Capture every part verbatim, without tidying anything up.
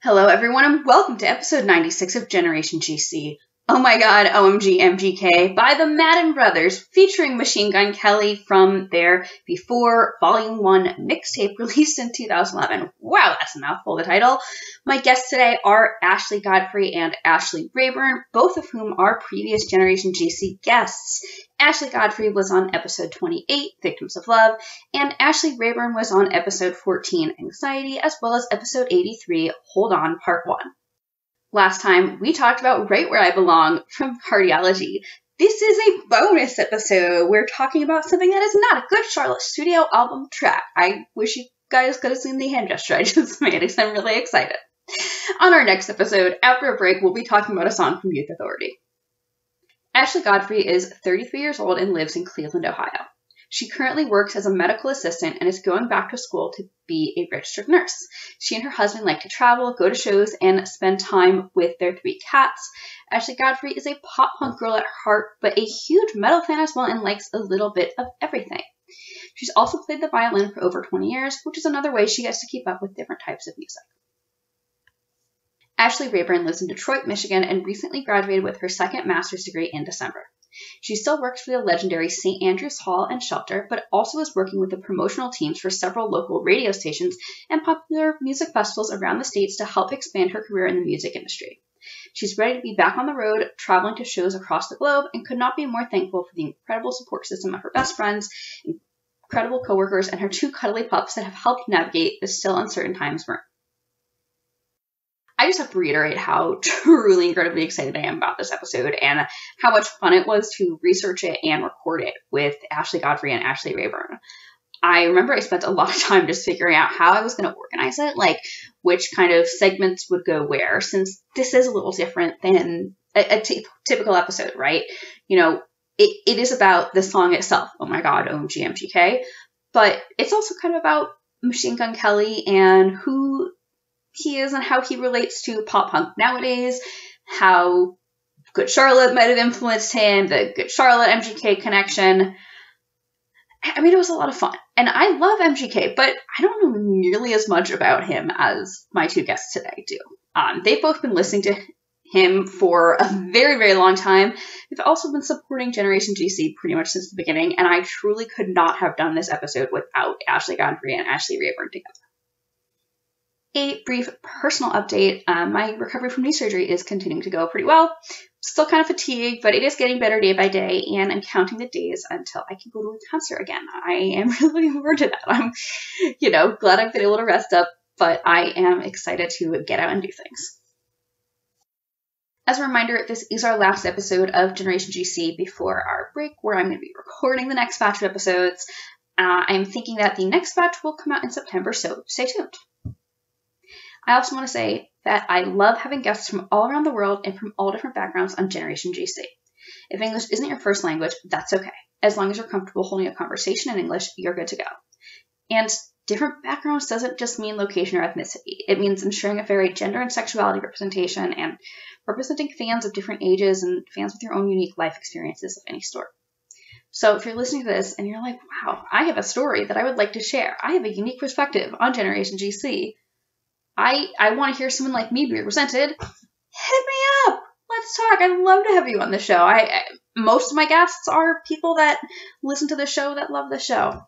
Hello everyone and welcome to episode ninety-six of Generation G C. Oh my god, O M G M G K by the Madden Brothers featuring Machine Gun Kelly from their Before Volume one mixtape released in two thousand eleven. Wow, that's a mouthful of the title. My guests today are Ashley Godfrey and Ashley Rayburn, both of whom are previous Generation G C guests. Ashley Godfrey was on episode twenty-eight, Victims of Love, and Ashley Rayburn was on episode fourteen, Anxiety, as well as episode eighty-three, Hold On, Part one. Last time, we talked about Right Where I Belong from Cardiology. This is a bonus episode. We're talking about something that is not a Good Charlotte studio album track. I wish you guys could have seen the hand gesture I just made because I'm really excited. On our next episode, after a break, we'll be talking about a song from Youth Authority. Ashley Godfrey is thirty-three years old and lives in Cleveland, Ohio. She currently works as a medical assistant and is going back to school to be a registered nurse. She and her husband like to travel, go to shows, and spend time with their three cats. Ashley Godfrey is a pop punk girl at heart, but a huge metal fan as well and likes a little bit of everything. She's also played the violin for over twenty years, which is another way she gets to keep up with different types of music. Ashley Rayburn lives in Detroit, Michigan, and recently graduated with her second master's degree in December. She still works for the legendary Saint Andrew's Hall and Shelter, but also is working with the promotional teams for several local radio stations and popular music festivals around the states to help expand her career in the music industry. She's ready to be back on the road, traveling to shows across the globe, and could not be more thankful for the incredible support system of her best friends, incredible coworkers, and her two cuddly pups that have helped navigate the still uncertain times we're in. I just have to reiterate how truly incredibly excited I am about this episode and how much fun it was to research it and record it with Ashley Godfrey and Ashley Rayburn. I remember I spent a lot of time just figuring out how I was going to organize it, like which kind of segments would go where, since this is a little different than a, a t- typical episode, right? You know, it, it is about the song itself. Oh my god, O M G M G K. But it's also kind of about Machine Gun Kelly and who he is and how he relates to pop punk nowadays, how Good Charlotte might have influenced him, the Good Charlotte M G K connection. I mean, it was a lot of fun. And I love M G K, but I don't know nearly as much about him as my two guests today do. Um, they've both been listening to him for a very, very long time. They've also been supporting Generation G C pretty much since the beginning, and I truly could not have done this episode without Ashley Godfrey and Ashley Rayburn together. A brief personal update. Um, my recovery from knee surgery is continuing to go pretty well. Still kind of fatigued, but it is getting better day by day, and I'm counting the days until I can go to a concert again. I am really looking forward to that. I'm, you know, glad I've been able to rest up, but I am excited to get out and do things. As a reminder, this is our last episode of Generation G C before our break, where I'm going to be recording the next batch of episodes. Uh, I'm thinking that the next batch will come out in September, so stay tuned. I also want to say that I love having guests from all around the world and from all different backgrounds on Generation G C. If English isn't your first language, that's okay. As long as you're comfortable holding a conversation in English, you're good to go. And different backgrounds doesn't just mean location or ethnicity. It means ensuring a varied gender and sexuality representation and representing fans of different ages and fans with your own unique life experiences of any sort. So if you're listening to this and you're like, wow, I have a story that I would like to share. I have a unique perspective on Generation G C. I, I want to hear someone like me be represented. Hit me up. Let's talk. I'd love to have you on the show. I, I most of my guests are people that listen to the show that love the show.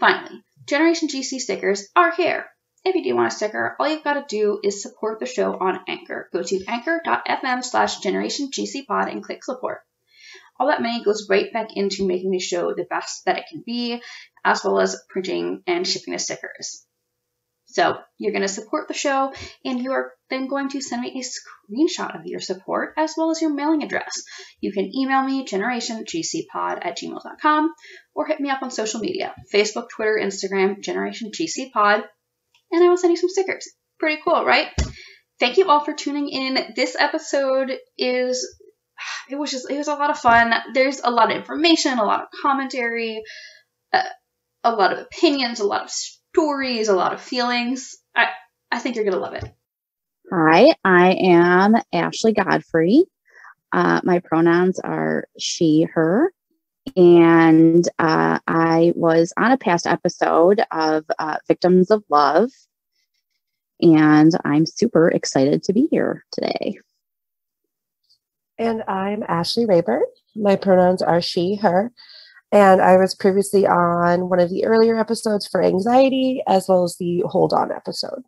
Finally, Generation G C stickers are here. If you do want a sticker, all you've got to do is support the show on Anchor. Go to anchor.fm slash Generation G C Pod and click support. All that money goes right back into making the show the best that it can be, as well as printing and shipping the stickers. So you're going to support the show, and you're then going to send me a screenshot of your support as well as your mailing address. You can email me generationgcpod at gmail dot com or hit me up on social media, Facebook, Twitter, Instagram, generationgcpod, and I will send you some stickers. Pretty cool, right? Thank you all for tuning in. This episode is, it was just, it was a lot of fun. There's a lot of information, a lot of commentary, uh, a lot of opinions, a lot of st- stories, a lot of feelings. I, I think you're going to love it. Hi, I am Ashley Godfrey. Uh, my pronouns are she, her, and uh, I was on a past episode of uh, Victims of Love, And I'm super excited to be here today. And I'm Ashley Rayburn. My pronouns are she, her. And I was previously on one of the earlier episodes for Anxiety, as well as the Hold On episode.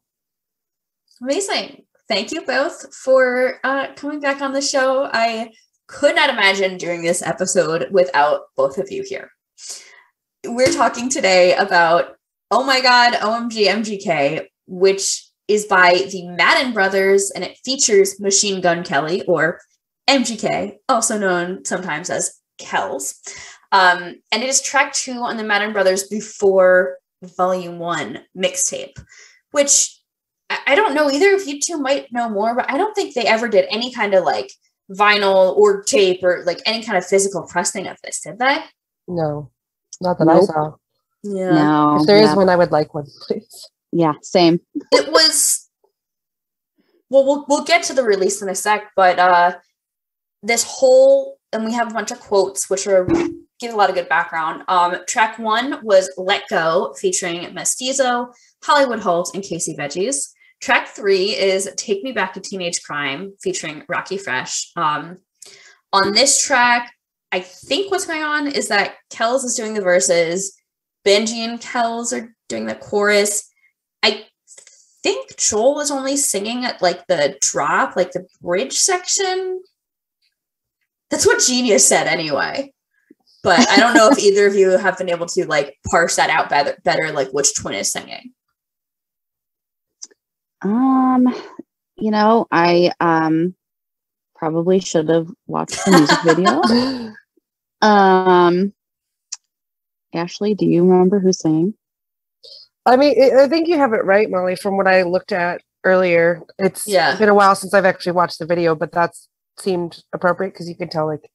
Amazing. Thank you both for uh, coming back on the show. I could not imagine doing this episode without both of you here. We're talking today about Oh My God, O M G M G K, which is by the Madden Brothers, and it features Machine Gun Kelly, or M G K, also known sometimes as Kells. Um, and it is track two on the Madden Brothers Before Volume One mixtape, which I, I don't know, either of you two might know more, but I don't think they ever did any kind of like vinyl or tape or like any kind of physical pressing of this, did they? No, not that nope. I saw. Yeah. No, if there yeah. is one, I would like one, please. Yeah, same. It was, well, well, we'll get to the release in a sec, but uh, this whole, and we have a bunch of quotes, which are give a lot of good background. Um, track one was Let Go, featuring Mestizo, Hollywood Holt, and Casey Veggies. Track three is Take Me Back to Teenage Crime, featuring Rocky Fresh. Um, on this track, I think what's going on is that Kells is doing the verses, Benji and Kells are doing the chorus. I think Joel is only singing at like the drop, like the bridge section. That's what Genius said anyway. But I don't know if either of you have been able to like parse that out better, better like which twin is singing. Um, you know, I um probably should have watched the music video. Um, Ashley, do you remember who's singing? I mean, I think you have it right, Molly, from what I looked at earlier. It's yeah. been a while since I've actually watched the video, but that seemed appropriate because you can tell like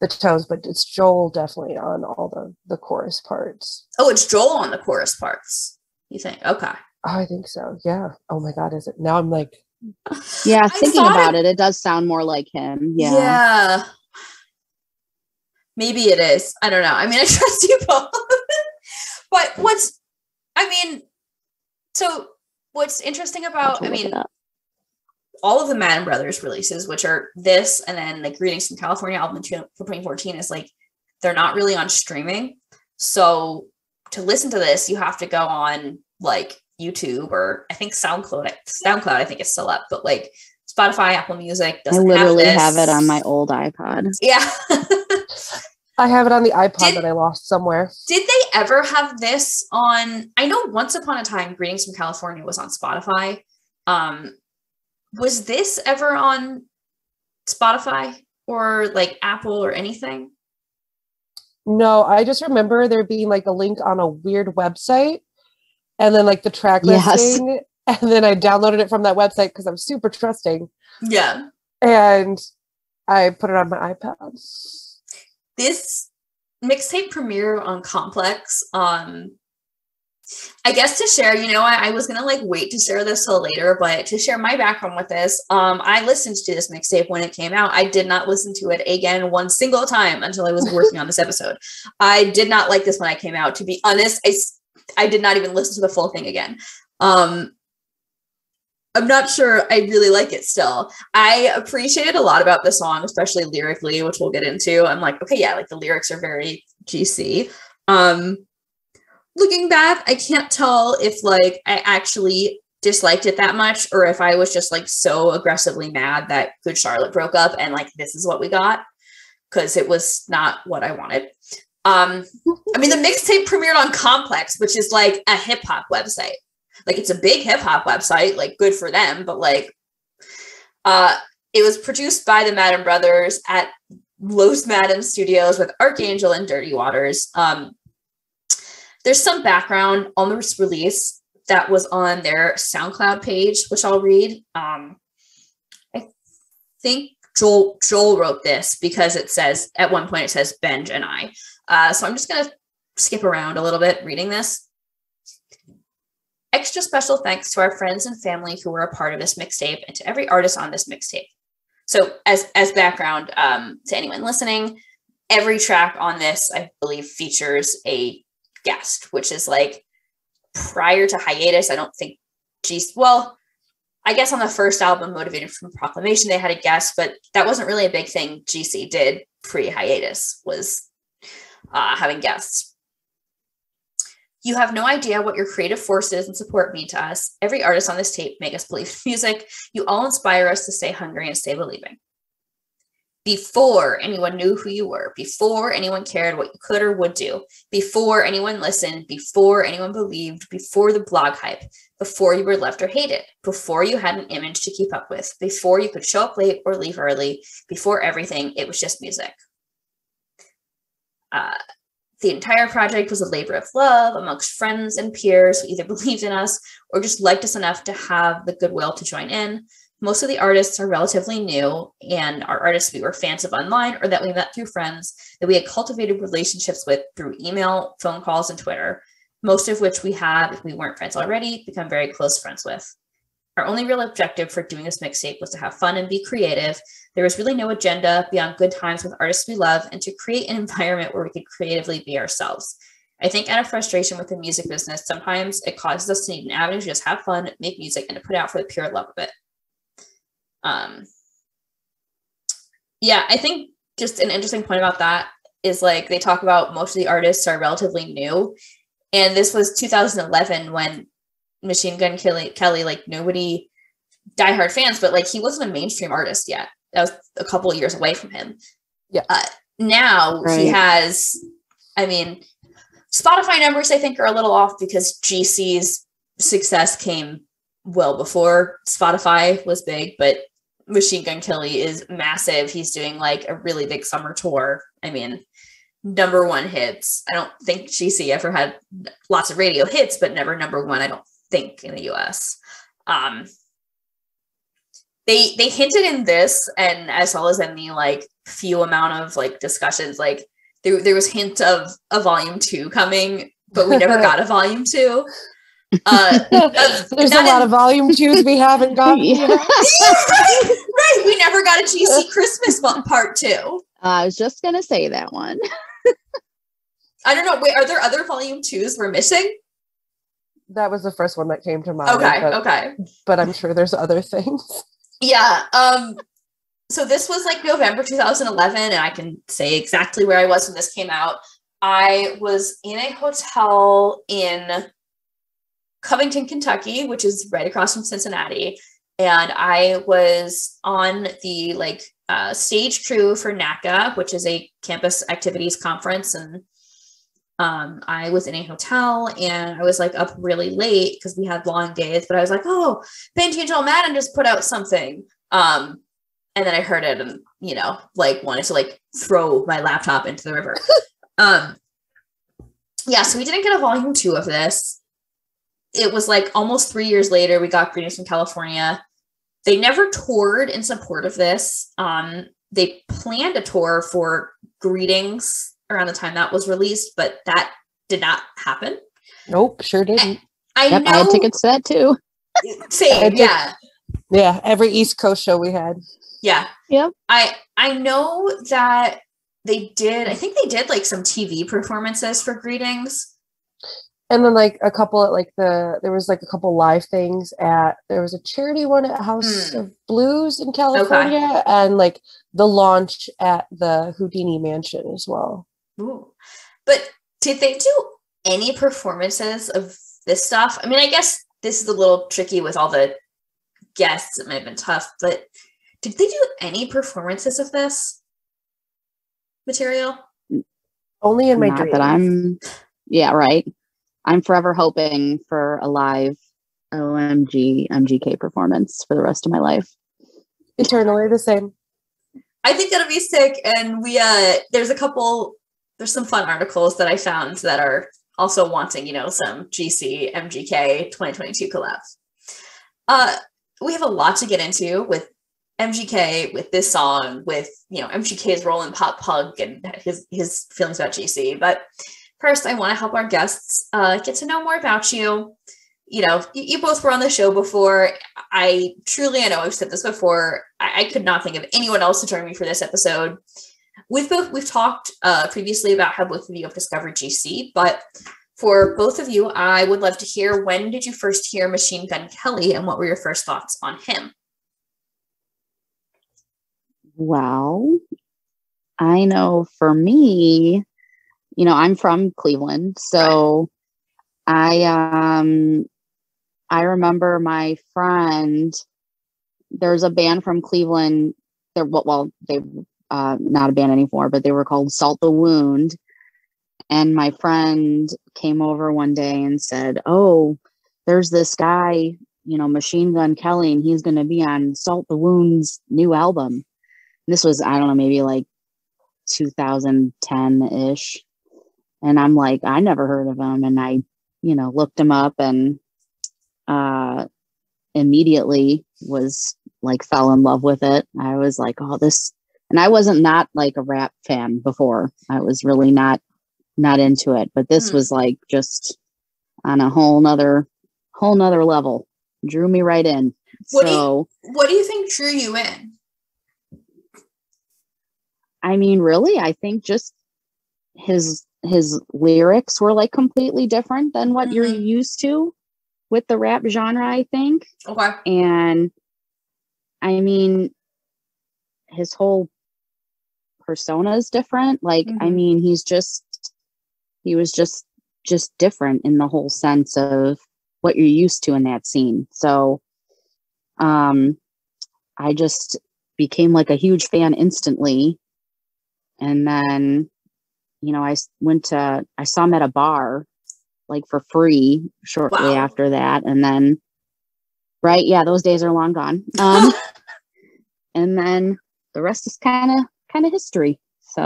the tones, but it's Joel definitely on all the, the chorus parts. Oh, it's Joel on the chorus parts, you think? Okay. Oh, I think so. Yeah. Oh my God, is it? Now I'm like... Yeah, thinking about it, it does sound more like him. Yeah. Yeah. Maybe it is. I don't know. I mean, I trust you both. But what's... I mean, so what's interesting about, I mean, all of the Madden Brothers releases, which are this, and then the Greetings from California album in twenty fourteen, is like, they're not really on streaming. So to listen to this, you have to go on like YouTube or I think SoundCloud, SoundCloud, I think it's still up, but like Spotify, Apple Music doesn't have this. I literally have, have it on my old iPod. Yeah. I have it on the iPod did, that I lost somewhere. Did they ever have this on... I know once upon a time, Greetings from California was on Spotify. Um, was this ever on Spotify or like Apple or anything? No, I just remember there being like a link on a weird website and then like the track listing. Yes. And then I downloaded it from that website because I'm super trusting. Yeah. And I put it on my iPod. This mixtape premiere on Complex, um, I guess to share, you know, I, I was going to like wait to share this till later, but to share my background with this, um, I listened to this mixtape when it came out. I did not listen to it again one single time until I was working on this episode. I did not like this when I came out. To be honest, I, I did not even listen to the full thing again. Um, I'm not sure I really like it still. I appreciated a lot about the song, especially lyrically, which we'll get into. I'm like, okay, yeah, like the lyrics are very G C. Um, looking back, I can't tell if like I actually disliked it that much or if I was just like so aggressively mad that Good Charlotte broke up and like, this is what we got, because it was not what I wanted. Um, I mean, the mixtape premiered on Complex, which is like a hip hop website. Like, it's a big hip-hop website, like, good for them, but, like, uh, it was produced by the Madden Brothers at Los Madden Studios with Archangel and Dirty Waters. Um, there's some background on this release that was on their SoundCloud page, which I'll read. Um, I think Joel, Joel wrote this because it says, at one point it says, Benj and I. Uh, so I'm just going to skip around a little bit reading this. Extra special thanks to our friends and family who were a part of this mixtape and to every artist on this mixtape. So as, as background um, to anyone listening, every track on this, I believe, features a guest, which is like prior to hiatus. I don't think G C, well, I guess on the first album, Motivated from Proclamation, they had a guest, but that wasn't really a big thing G C did pre-hiatus, was uh, having guests. You have no idea what your creative force is and support mean to us. Every artist on this tape make us believe music. You all inspire us to stay hungry and stay believing. Before anyone knew who you were, before anyone cared what you could or would do, before anyone listened, before anyone believed, before the blog hype, before you were loved or hated, before you had an image to keep up with, before you could show up late or leave early, before everything, it was just music. Uh, the entire project was a labor of love amongst friends and peers who either believed in us or just liked us enough to have the goodwill to join in. Most of the artists are relatively new and are artists we were fans of online or that we met through friends that we had cultivated relationships with through email, phone calls, and Twitter, most of which we have, if we weren't friends already, become very close friends with. Our only real objective for doing this mixtape was to have fun and be creative. There was really no agenda beyond good times with artists we love and to create an environment where we could creatively be ourselves. I think out of frustration with the music business, sometimes it causes us to need an avenue to just have fun, make music, and to put out for the pure love of it. Um, yeah, I think just an interesting point about that is, like, they talk about most of the artists are relatively new, and this was two thousand eleven when Machine Gun Kelly, Kelly like, nobody, diehard fans, but, like, he wasn't a mainstream artist yet. That was a couple of years away from him. Yeah. Uh, now right. He has, I mean, Spotify numbers, I think, are a little off because G C's success came well before Spotify was big, but Machine Gun Kelly is massive. He's doing, like, a really big summer tour. I mean, number one hits. I don't think G C ever had lots of radio hits, but never number one, I don't think, in the U S. Um, they they hinted in this, and as well as in the, like, few amount of, like, discussions, like, there, there was hint of a volume two coming, but we never got a volume two. Uh, uh, There's a lot in- of volume twos we haven't gotten. Yeah. right, right, we never got a G C Christmas part two. Uh, I was just gonna say that one. I don't know. Wait, are there other volume twos we're missing? That was the first one that came to mind. Okay, but, okay. But I'm sure there's other things. Yeah. Um. So this was, like, November two thousand eleven, and I can say exactly where I was when this came out. I was in a hotel in Covington, Kentucky, which is right across from Cincinnati. And I was on the, like, uh, stage crew for NACA, which is a campus activities conference. And um, I was in a hotel, and I was, like, up really late because we had long days, but I was like, oh, Benji and Joel Madden just put out something. Um, and then I heard it and, you know, like, wanted to, like, throw my laptop into the river. um, yeah. So we didn't get a volume two of this. It was, like, almost three years later, we got Greetings from California. They never toured in support of this. Um, they planned a tour for Greetings around the time that was released, but that did not happen. Nope, sure didn't. I, I yep, know. I had tickets to that too. Same, yeah. Yeah, every East Coast show we had. Yeah. Yeah. I, I know that they did, I think they did, like, some T V performances for Greetings. And then, like, a couple at, like, the, there was, like, a couple live things at, there was a charity one at House mm. of Blues in California. Okay. And, like, the launch at the Houdini Mansion as well. Ooh. But did they do any performances of this stuff? I mean, I guess this is a little tricky with all the guests. It might have been tough, but did they do any performances of this material? Only in my Not dreams. That I'm, yeah, right. I'm forever hoping for a live O M G M G K performance for the rest of my life. Eternally the same. I think that'll be sick. And we, uh, there's a couple, there's some fun articles that I found that are also wanting, you know, some G C M G K twenty twenty-two collabs. Uh, we have a lot to get into with M G K, with this song, with, you know, M G K's role in pop punk and his, his feelings about G C, but first, I want to help our guests uh, get to know more about you. You know, you, you both were on the show before. I truly, I know I've said this before, I, I could not think of anyone else to join me for this episode. We've both, we've talked uh, previously about how both of you have discovered G C, but For both of you, I would love to hear, when did you first hear Machine Gun Kelly and what were your first thoughts on him? Well, I know for me, you know, I'm from Cleveland, so right. I um, I remember my friend, there's a band from Cleveland, they're, well, they uh, not a band anymore, but they were called Salt the Wound. And my friend came over one day and said, oh, there's this guy, you know, Machine Gun Kelly, and he's going to be on Salt the Wound's new album. And this was, I don't know, maybe like two thousand ten ish. And I'm like, I never heard of him. And I, you know, looked him up and uh, immediately was like, fell in love with it. I was like, oh, this, and I wasn't not like a rap fan before. I was really not. not into it, but this mm. was like just on a whole nother whole nother level. Drew me right in. What so do you, what do you think drew you in? I mean, really, I think just his his lyrics were like completely different than what mm-hmm. you're used to with the rap genre, I think. Okay. And I mean, his whole persona is different. Like, mm-hmm. I mean, he's just He was just just different in the whole sense of what you're used to in that scene. So um, I just became like a huge fan instantly. And then, you know, I went to, I saw him at a bar, like for free shortly wow. after that. And then, right. Yeah. Those days are long gone. Um, and then the rest is kind of, kind of history. So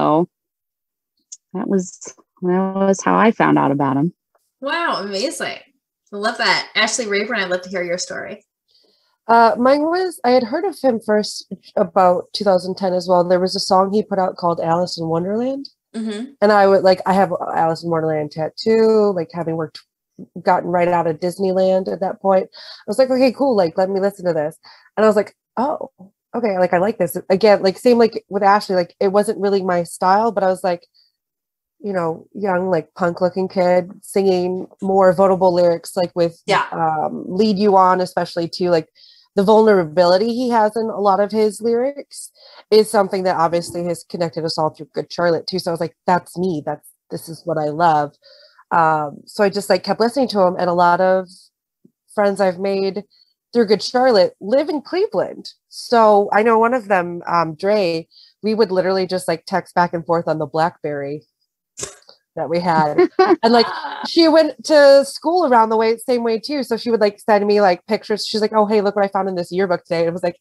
that was... That was how I found out about him. Wow, amazing. I love that. Ashley Rayburn, I'd love to hear your story. Uh, mine was, I had heard of him first about two thousand ten as well. There was a song he put out called Alice in Wonderland. Mm-hmm. And I would like, I have Alice in Wonderland tattoo, like having worked, gotten right out of Disneyland at that point. I was like, okay, cool. Like, let me listen to this. And I was like, oh, okay. Like, I like this. Again, like same, like with Ashley, like it wasn't really my style, but I was like, you know, young, like punk looking kid singing more vulnerable lyrics, like with yeah. um, Lead You On, especially too, like the vulnerability he has in a lot of his lyrics is something that obviously has connected us all through Good Charlotte too. So I was like, that's me, that's, this is what I love. Um, so I just like kept listening to him, and a lot of friends I've made through Good Charlotte live in Cleveland. So I know one of them, um, Dre, we would literally just like text back and forth on the BlackBerry that we had. And like she went to school around the way same way too, so she would like send me like pictures. She's like, oh hey, look what I found in this yearbook today. And it was like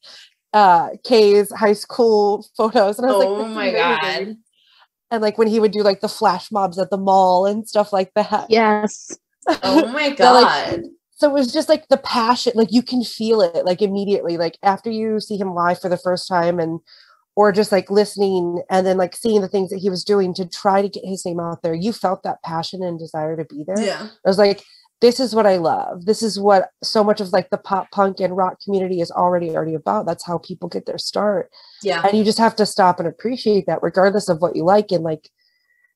uh Kay's high school photos, and I was oh like, oh my amazing. god. And like when he would do like the flash mobs at the mall and stuff like that. Yes. Oh my god. So, like, so it was just like the passion, like you can feel it like immediately, like after you see him live for the first time, and or just like listening and then like seeing the things that he was doing to try to get his name out there. You felt that passion and desire to be there. Yeah. I was like, this is what I love. This is what so much of like the pop punk and rock community is already already about. That's how people get their start. Yeah. And you just have to stop and appreciate that regardless of what you like. And like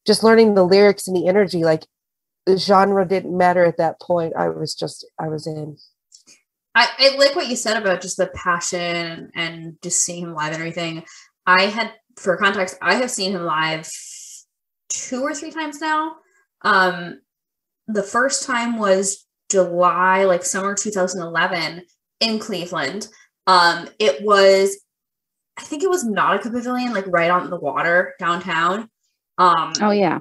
just learning the lyrics and the energy, like the genre didn't matter at that point. I was just, I was in. I, I like what you said about just the passion and just seeing him live and everything. I had, for context, I have seen him live two or three times now. Um, the first time was July, like summer two thousand eleven in Cleveland. Um, it was, I think it was Nautica Pavilion, like right on the water downtown. Um, oh, yeah.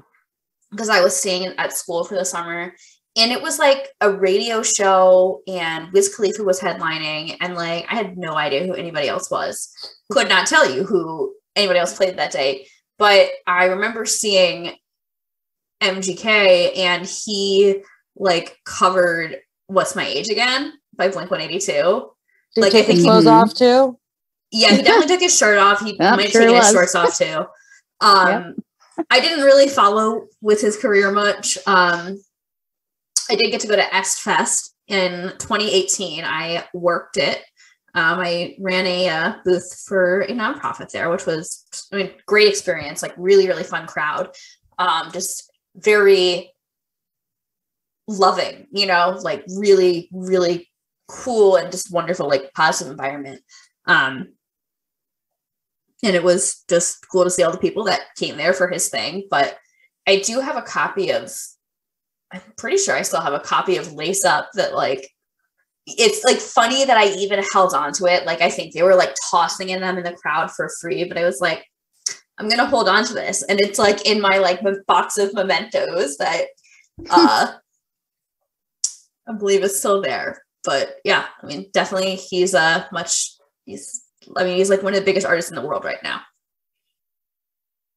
Because I was staying at school for the summer. And it was like a radio show, and Wiz Khalifa was headlining, and like I had no idea who anybody else was. Could not tell you who anybody else played that day. But I remember seeing M G K, and he like covered "What's My Age Again" by Blink one eighty-two. Did like, he take I think his clothes he, off too? Yeah, he definitely took his shirt off. He yep, might have sure taken was. his shorts off too. Um, yep. I didn't really follow with his career much. Um, I did get to go to Est Fest in twenty eighteen. I worked it. Um, I ran a uh, booth for a nonprofit there, which was, I mean, great experience, like really, really fun crowd. Um, just very loving, you know, like really, really cool and just wonderful, like positive environment. Um, and it was just cool to see all the people that came there for his thing. But I do have a copy of, I'm pretty sure I still have a copy of Lace Up that, like, it's like funny that I even held on to it. Like, I think they were like tossing in them in the crowd for free, but I was like, I'm going to hold on to this. And it's like in my like box of mementos that uh, I believe is still there. But yeah, I mean, definitely he's a much, he's, I mean, he's like one of the biggest artists in the world right now.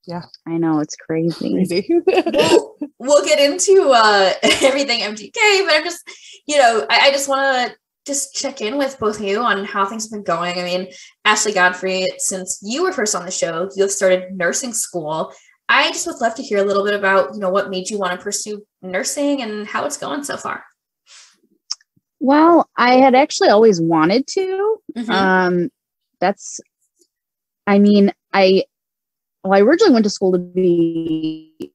Yeah, I know, it's crazy. crazy. we'll, we'll get into uh, everything M G K, but I'm just, you know, I, I just want to just check in with both of you on how things have been going. I mean, Ashley Godfrey, since you were first on the show, you have started nursing school. I just would love to hear a little bit about, you know, what made you want to pursue nursing and how it's going so far. Well, I had actually always wanted to. Mm-hmm. Um, that's, I mean, I, Well, I originally went to school to be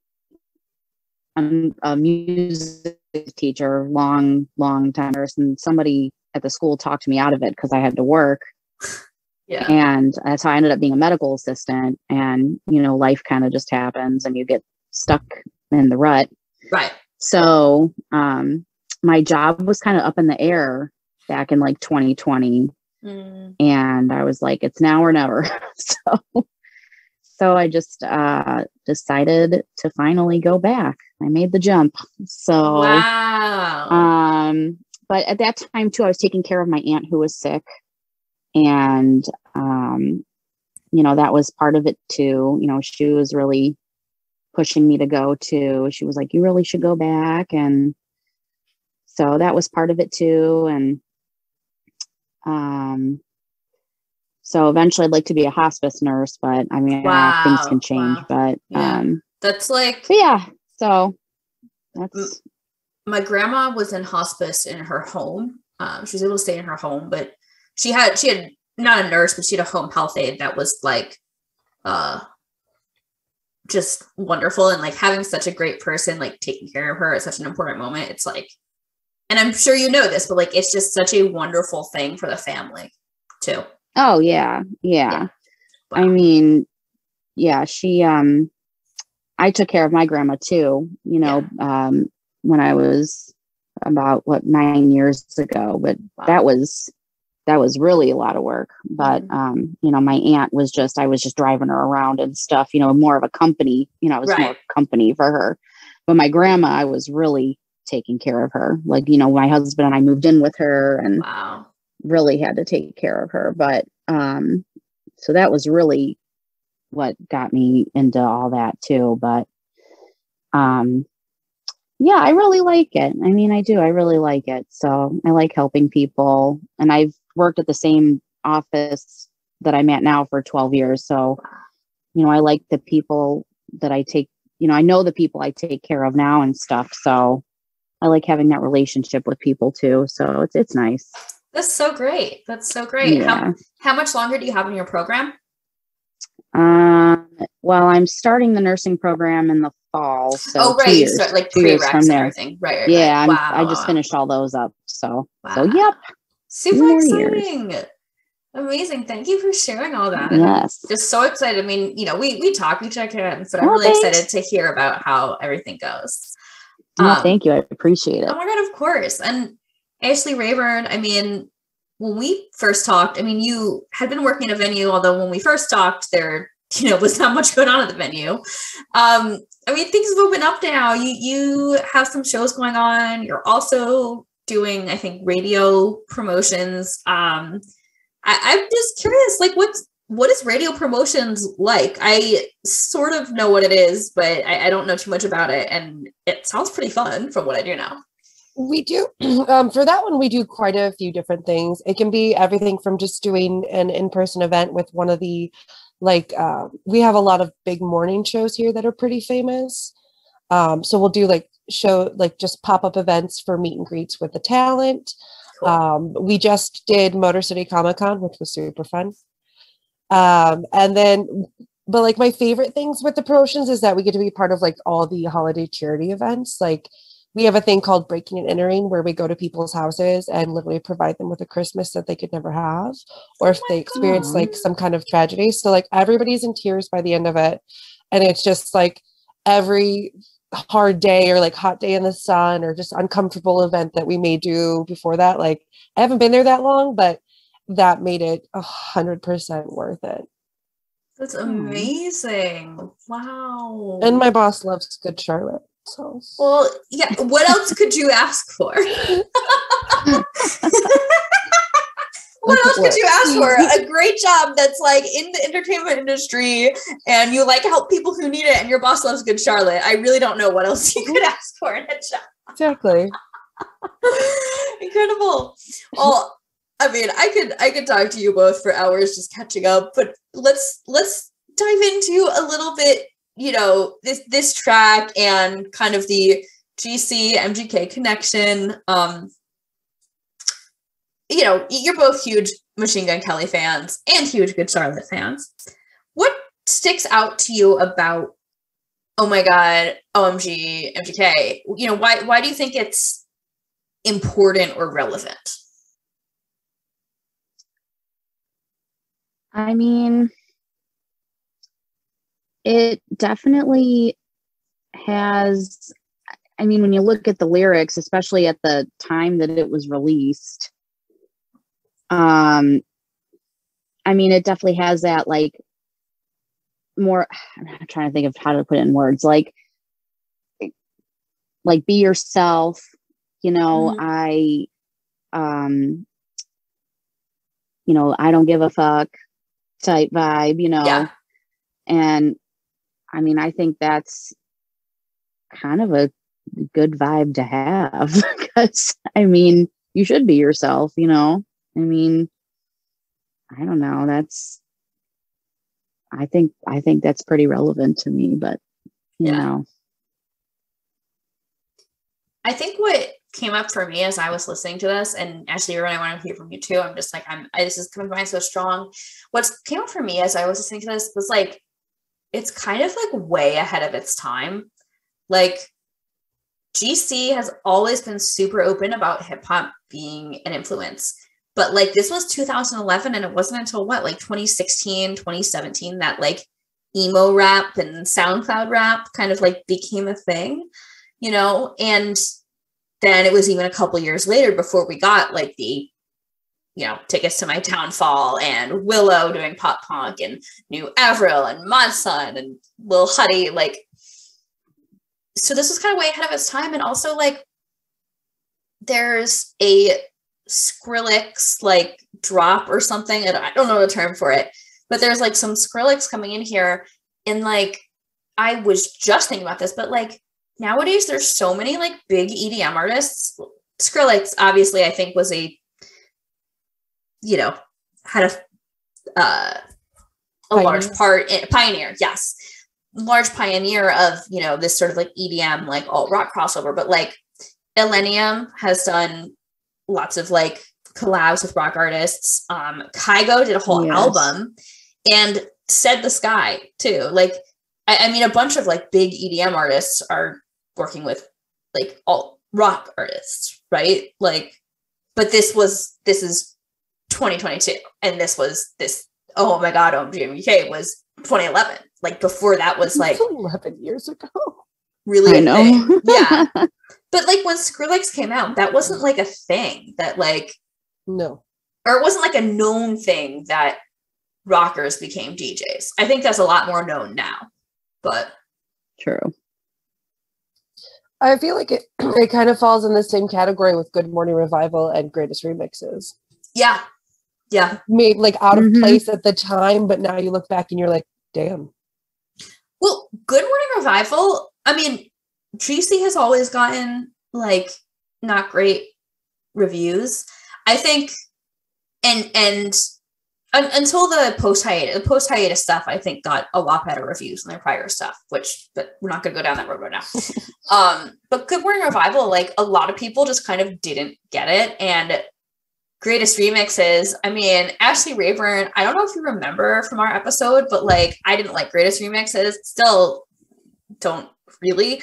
um, a music teacher, long, long time. And somebody at the school talked to me out of it because I had to work. Yeah. And that's how I ended up being a medical assistant. And, you know, life kind of just happens and you get stuck in the rut. Right. So um, my job was kind of up in the air back in like twenty twenty. Mm. And I was like, it's now or never. so. So I just uh, decided to finally go back. I made the jump. So, wow. Um, but at that time too, I was taking care of my aunt who was sick, and um, you know, that was part of it too. You know, she was really pushing me to go too. She was like, "You really should go back," and so that was part of it too. And um. So eventually I'd like to be a hospice nurse, but I mean, wow, things can change, wow. but, yeah. um, that's like, yeah. So that's, my grandma was in hospice in her home. Um, she was able to stay in her home, but she had, she had not a nurse, but she had a home health aide that was like, uh, just wonderful. And like having such a great person, like taking care of her at such an important moment. It's like, and I'm sure you know this, but like, it's just such a wonderful thing for the family too. Oh, yeah. Yeah. yeah. Wow. I mean, yeah, she, um, I took care of my grandma too, you know, yeah. um, when I was about what, nine years ago, but wow. that was, that was really a lot of work. But, mm-hmm. um, you know, my aunt was just, I was just driving her around and stuff, you know, more of a company, you know, I was right. more company for her, but my grandma, I was really taking care of her. Like, you know, my husband and I moved in with her and wow. really had to take care of her. But um so that was really what got me into all that too. But um yeah, I really like it. I mean, I do. I really like it. So I like helping people, and I've worked at the same office that I'm at now for twelve years. So, you know, I like the people that I take, you know, I know the people I take care of now and stuff. So I like having that relationship with people too. So it's it's nice. That's so great. That's so great. Yeah. How, how much longer do you have in your program? Um, well, I'm starting the nursing program in the fall. So oh, right. You start like prereqs and everything. Right. right yeah. Right. Wow. I just finished all those up. So, wow. so yep. Super exciting. Years. Amazing. Thank you for sharing all that. Yes. Just so excited. I mean, you know, we, we talk, we check in, but I'm really thanks. excited to hear about how everything goes. Um, no, thank you. I appreciate it. Oh my God. Of course. And Ashley Rayburn, I mean, when we first talked, I mean, you had been working at a venue, although when we first talked, there, you know, was not much going on at the venue. Um, I mean, things have opened up now. You you have some shows going on. You're also doing, I think, radio promotions. Um, I, I'm just curious, like, what's what is radio promotions like? I sort of know what it is, but I, I don't know too much about it. And it sounds pretty fun from what I do know. We do. Um, for that one, we do quite a few different things. It can be everything from just doing an in-person event with one of the, like, uh, we have a lot of big morning shows here that are pretty famous. Um, so we'll do like show, like just pop-up events for meet and greets with the talent. Cool. Um, we just did Motor City Comic Con, which was super fun. Um, and then, but like my favorite things with the promotions is that we get to be part of like all the holiday charity events, like, we have a thing called breaking and entering, where we go to people's houses and literally provide them with a Christmas that they could never have, or if they experience like some kind of tragedy. So like everybody's in tears by the end of it. And it's just like every hard day or like hot day in the sun or just uncomfortable event that we may do before that. Like I haven't been there that long, but that made it a hundred percent worth it. That's amazing. Wow. And my boss loves Good Charlotte. So. Well, yeah. What else could you ask for? What else could you ask for? A great job that's like in the entertainment industry and you like help people who need it and your boss loves Good Charlotte. I really don't know what else you could ask for in a job. Exactly. Incredible. Well, I mean, I could I could talk to you both for hours just catching up, but let's let's dive into a little bit, you know, this this track and kind of the G C M G K connection. Um, you know, you're both huge Machine Gun Kelly fans and huge Good Charlotte fans. What sticks out to you about Oh My God, O M G, M G K? You know, why why do you think it's important or relevant? I mean, it definitely has, I mean, when you look at the lyrics, especially at the time that it was released, um, I mean, it definitely has that, like, more, I'm trying to think of how to put it in words, like, like, be yourself, you know, mm-hmm. I, um, you know, I don't give a fuck. Type vibe, you know. Yeah. And I mean, I think that's kind of a good vibe to have because I mean, you should be yourself, you know. I mean, I don't know, that's I think I think that's pretty relevant to me, but you yeah. know. I think what came up for me as I was listening to this, and Ashley, you I want to hear from you too. I'm just like, I'm, I, this is coming by so strong. What came up for me as I was listening to this was like, it's kind of like way ahead of its time. Like G C has always been super open about hip hop being an influence, but like this was two thousand eleven and it wasn't until what, like twenty sixteen, twenty seventeen, that like emo rap and SoundCloud rap kind of like became a thing, you know? And then it was even a couple years later before we got like the, you know, Tickets to My Downfall and Willow doing pop punk and New Avril and Mod Sun and Lil Huddy. Like, so this was kind of way ahead of its time. And also like, there's a Skrillex like drop or something. And I don't know the term for it, but there's like some Skrillex coming in here. And like, I was just thinking about this, but like, nowadays, there's so many like big E D M artists. Skrillex, obviously, I think was a, you know, had a uh, a pioneer. large part in, pioneer. Yes, large pioneer of, you know, this sort of like E D M like alt rock crossover. But like Illenium has done lots of like collabs with rock artists. Um, Kygo did a whole yes. album, and Said the Sky too. Like I, I mean, a bunch of like big E D M artists are working with like alt rock artists, right? Like, but this was, this is twenty twenty-two. And this was this, oh my God, O M G M G K was twenty eleven. Like before that was like eleven years ago. Really? I know. Yeah. But like when Skrillex came out, that wasn't like a thing that like, no, or it wasn't like a known thing that rockers became D Js. I think that's a lot more known now, but. True. I feel like it, it kind of falls in the same category with Good Morning Revival and Greatest Remixes. Yeah. Yeah. Made like out of mm-hmm. place at the time, but now you look back and you're like, damn. Well, Good Morning Revival, I mean, G C has always gotten like not great reviews. I think, and, and un- until the post hiatus, the post hiatus stuff, I think got a lot better reviews than their prior stuff, which, but we're not going to go down that road right now. Um, but Good Morning Revival, like a lot of people just kind of didn't get it. And Greatest Remixes, I mean, Ashley Rayburn, I don't know if you remember from our episode, but like, I didn't like Greatest Remixes, still don't really,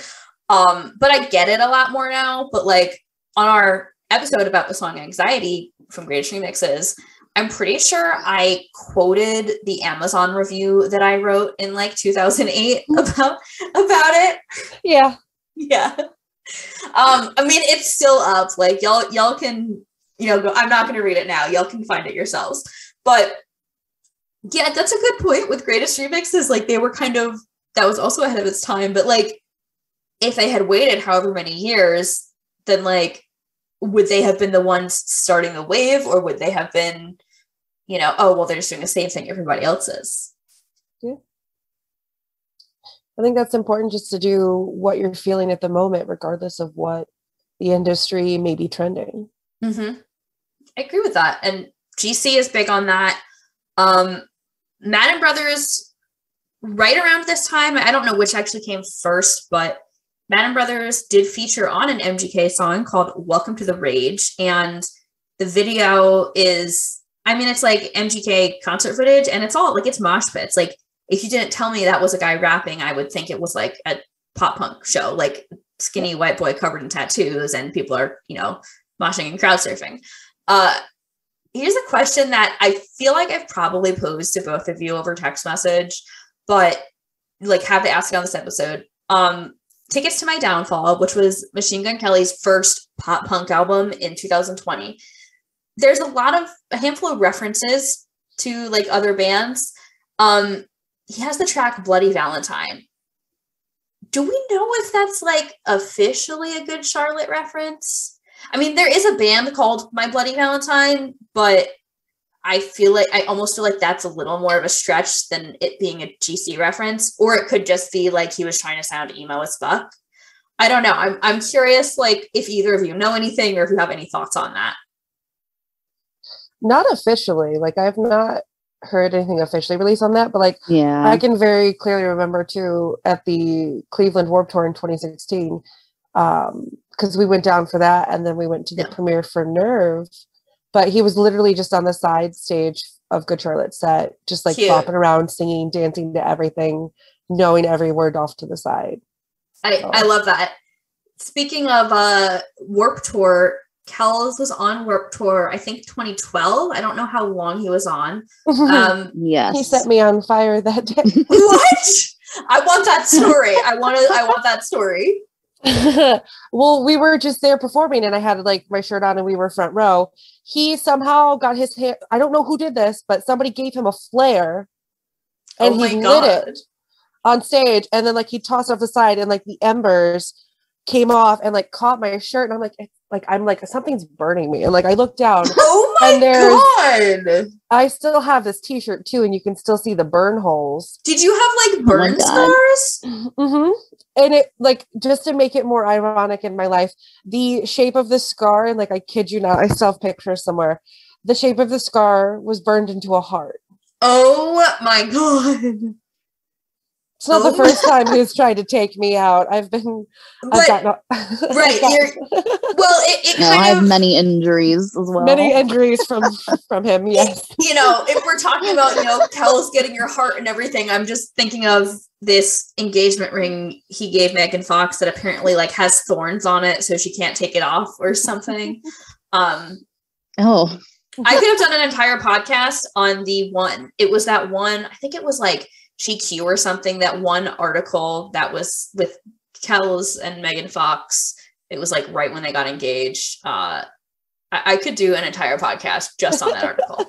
Um, but I get it a lot more now. But like on our episode about the song Anxiety from Greatest Remixes, I'm pretty sure I quoted the Amazon review that I wrote in like two thousand eight about, about it. Yeah. Yeah. Um, I mean, it's still up. Like y'all, y'all can, you know, go, I'm not going to read it now. Y'all can find it yourselves, but yeah, that's a good point with Greatest Remixes. Like they were kind of, that was also ahead of its time, but like, if they had waited however many years, then like, would they have been the ones starting the wave, or would they have been, you know, oh, well, they're just doing the same thing everybody else is. Yeah. I think that's important, just to do what you're feeling at the moment, regardless of what the industry may be trending. Mm-hmm. I agree with that. And G C is big on that. Um, Madden Brothers, right around this time, I don't know which actually came first, but Madden Brothers did feature on an M G K song called Welcome to the Rage. And the video is, I mean, it's like M G K concert footage, and it's all like, it's mosh pits. Like if you didn't tell me that was a guy rapping, I would think it was like a pop punk show, like skinny white boy covered in tattoos and people are, you know, moshing and crowd surfing. Uh, here's a question that I feel like I've probably posed to both of you over text message, but like have to ask it on this episode. Um, Tickets to My Downfall, which was Machine Gun Kelly's first pop punk album in two thousand twenty. There's a lot of, a handful of references to like other bands. Um, he has the track Bloody Valentine. Do we know if that's like officially a Good Charlotte reference? I mean, there is a band called My Bloody Valentine, but I feel like, I almost feel like that's a little more of a stretch than it being a G C reference, or it could just be like he was trying to sound emo as fuck. I don't know. I'm I'm curious, like if either of you know anything or if you have any thoughts on that. Not officially. Like I've not heard anything officially released on that, but like yeah. I can very clearly remember too at the Cleveland Warped Tour in twenty sixteen, um, because we went down for that and then we went to the yeah. premiere for Nerve. But he was literally just on the side stage of Good Charlotte's set, just like flopping around, singing, dancing to everything, knowing every word off to the side. I, so. I love that. Speaking of uh, Warped Tour, Kells was on Warped Tour, I think twenty twelve. I don't know how long he was on. Um, yes. He set me on fire that day. What? I want that story. I want to, I want that story. Well, we were just there performing and I had like my shirt on and we were front row. He somehow got his hand, I don't know who did this, but somebody gave him a flare and oh he God. lit it on stage. And then like he tossed it off the side and like the embers came off and like caught my shirt. And I'm like, like, I'm like, something's burning me. And like, I looked down. Oh my and God. I still have this t-shirt too. And you can still see the burn holes. Did you have like burn oh scars? Mm-hmm. And it like, just to make it more ironic in my life, the shape of the scar, and like, I kid you not, I still have pictures somewhere. The shape of the scar was burned into a heart. Oh my God. It's not oh. the first time he's tried to take me out. I've been, I've but, not, right. You're, well, it, it no, kind I have of, many injuries as well. Many injuries from from him. Yes. It, you know, if we're talking about, you know, Kel's getting your heart and everything, I'm just thinking of this engagement ring he gave Megan Fox that apparently like has thorns on it, so she can't take it off or something. Um, oh, I could have done an entire podcast on the one. It was that one. I think it was like G Q or something, that one article that was with Kells and Megan Fox. It was like right when they got engaged. Uh, I, I could do an entire podcast just on that article.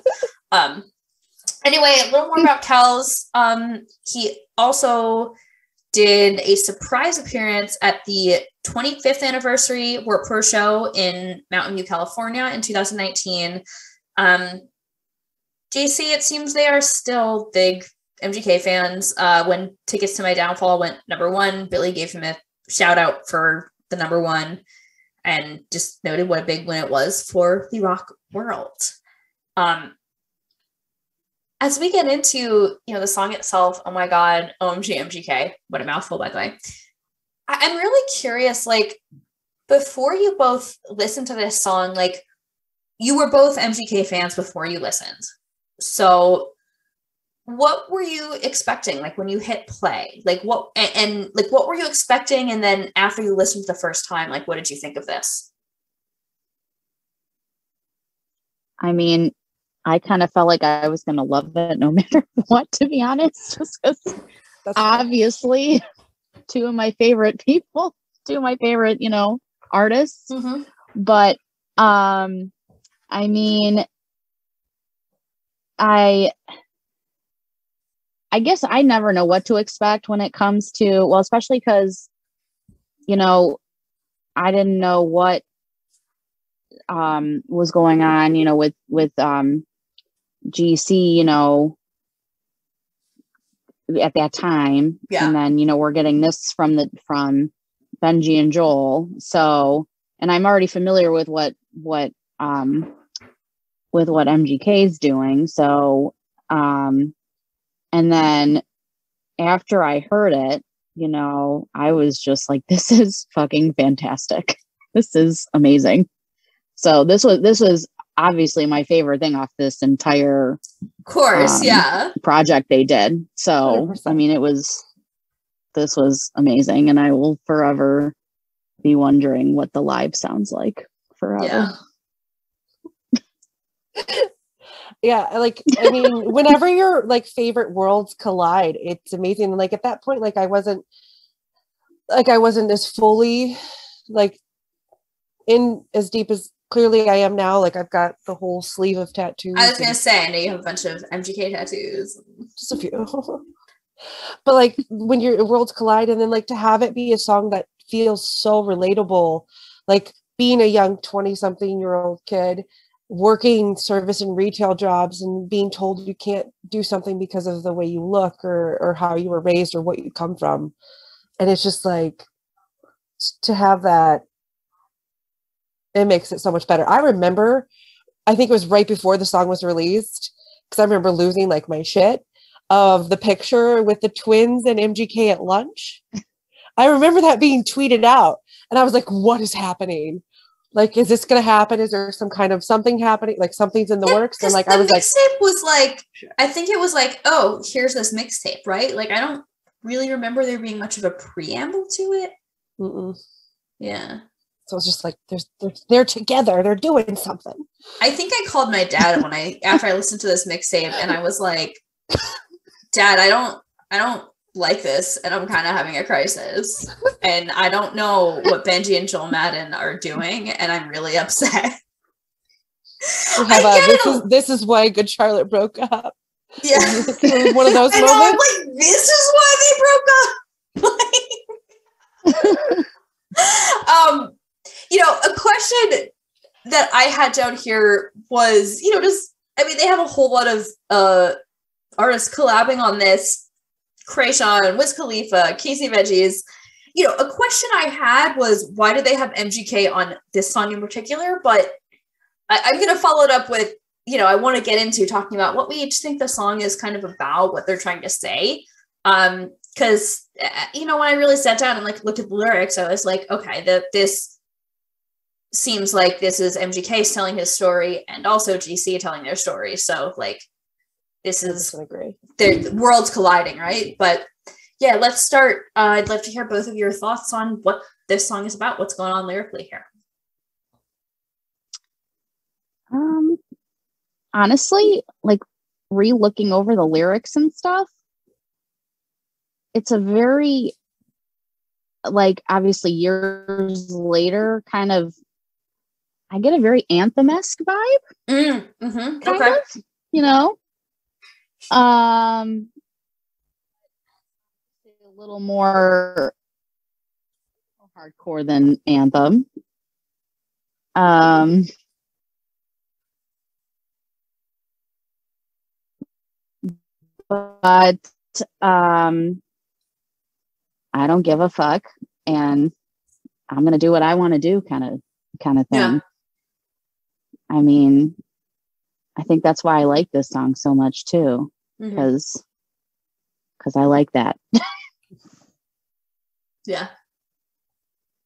Um, anyway, a little more about Kells. Um, he also did a surprise appearance at the twenty-fifth anniversary Warped Tour show in Mountain View, California in two thousand nineteen. Um, J C, it seems they are still big M G K fans. Uh, when Tickets to My Downfall went number one, Billy gave him a shout out for the number one and just noted what a big win it was for the rock world. Um, as we get into, you know, the song itself, oh my God, O M G M G K, what a mouthful, by the way. I- I'm really curious, like, before you both listened to this song, like, you were both M G K fans before you listened. So what were you expecting? Like when you hit play, like what, and, and like, what were you expecting? And then after you listened the first time, like, what did you think of this? I mean, I kind of felt like I was going to love it no matter what, to be honest, just because obviously two of my favorite people, two of my favorite, you know, artists, mm-hmm. but, um, I mean, I, I guess I never know what to expect when it comes to, well, especially because, you know, I didn't know what um, was going on, you know, with, with um, G C, you know, at that time. Yeah. And then, you know, we're getting this from the, from Benji and Joel. So, and I'm already familiar with what, what, um, with what M G K is doing. So, um, and then after I heard it, you know, I was just like, this is fucking fantastic. This is amazing. So this was, this was obviously my favorite thing off this entire of course, um, yeah. project they did. So, one hundred percent. I mean, it was, this was amazing, and I will forever be wondering what the live sounds like forever. Yeah. Yeah, like, I mean, whenever your, like, favorite worlds collide, it's amazing. Like, at that point, like, I wasn't, like, I wasn't as fully, like, in as deep as clearly I am now. Like, I've got the whole sleeve of tattoos. I was going to say, I know you have a bunch of M G K tattoos. Just a few. But, like, when your worlds collide, and then, like, to have it be a song that feels so relatable, like, being a young twenty-something-year-old kid, working service and retail jobs and being told you can't do something because of the way you look or or how you were raised or what you come from. And it's just like, to have that, it makes it so much better. I remember, I think it was right before the song was released, because I remember losing like my shit of the picture with the twins and M G K at lunch. I remember that being tweeted out and I was like, what is happening? Like, is this going to happen? Is there some kind of something happening? Like, something's in the yeah, works. And like, I was like, the mixtape was like, I think it was like, oh, here's this mixtape, right? Like, I don't really remember there being much of a preamble to it. Mm-mm. Yeah. So it's just like, they're, they're, they're together. They're doing something. I think I called my dad when I, after I listened to this mixtape, and I was like, Dad, I don't, I don't like this, and I'm kind of having a crisis, and I don't know what Benji and Joel Madden are doing, and I'm really upset. Have a, this, is, this is why Good Charlotte broke up. Yeah, one of those and moments. I'm like, this is why they broke up. Like, um, you know, a question that I had down here was, you know, just I mean, they have a whole lot of uh artists collabing on this. Krayshawn, Wiz Khalifa, Casey Veggies. You know, a question I had was, why did they have M G K on this song in particular? But I, I'm going to follow it up with, you know, I want to get into talking about what we each think the song is kind of about, what they're trying to say. Um, because, you know, when I really sat down and like looked at the lyrics, I was like, okay, the, this seems like this is M G K telling his story and also G C telling their story. So like, this is agree. The world's colliding, right? But yeah, let's start. Uh, I'd love to hear both of your thoughts on what this song is about, what's going on lyrically here. Um, honestly, like re-looking over the lyrics and stuff, it's a very, like, obviously years later, kind of, I get a very anthem-esque vibe. Mm, mm-hmm. Kind okay. of, you know? Um, a little more hardcore than Anthem. Um, but um, I don't give a fuck, and I'm gonna do what I want to do, kind of, kind of thing. Yeah. I mean, I think that's why I like this song so much too. Because, because mm-hmm. I like that. Yeah,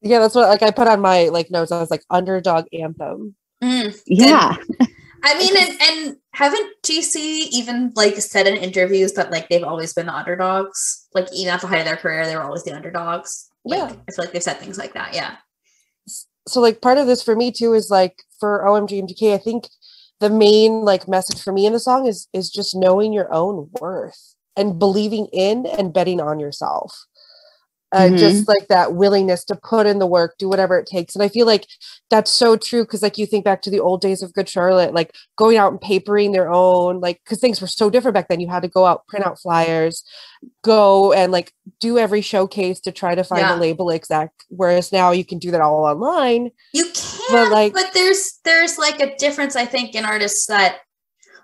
yeah. That's what like I put on my like notes. I was like underdog anthem. Mm. Yeah, and, I mean, and, and haven't G C even like said in interviews that like they've always been the underdogs? Like even at the height of their career, they were always the underdogs. Like, yeah, I feel like they've said things like that. Yeah. So like part of this for me too is like for O M G M G K, I think the main like message for me in the song is is just knowing your own worth and believing in and betting on yourself. Uh, mm-hmm. Just like that willingness to put in the work, do whatever it takes. And I feel like that's so true. Cause like you think back to the old days of Good Charlotte, like going out and papering their own, like, cause things were so different back then. You had to go out, print out flyers, go and like do every showcase to try to find yeah. a label exec. Whereas now you can do that all online. You can, but, like, but there's, there's like a difference, I think, in artists that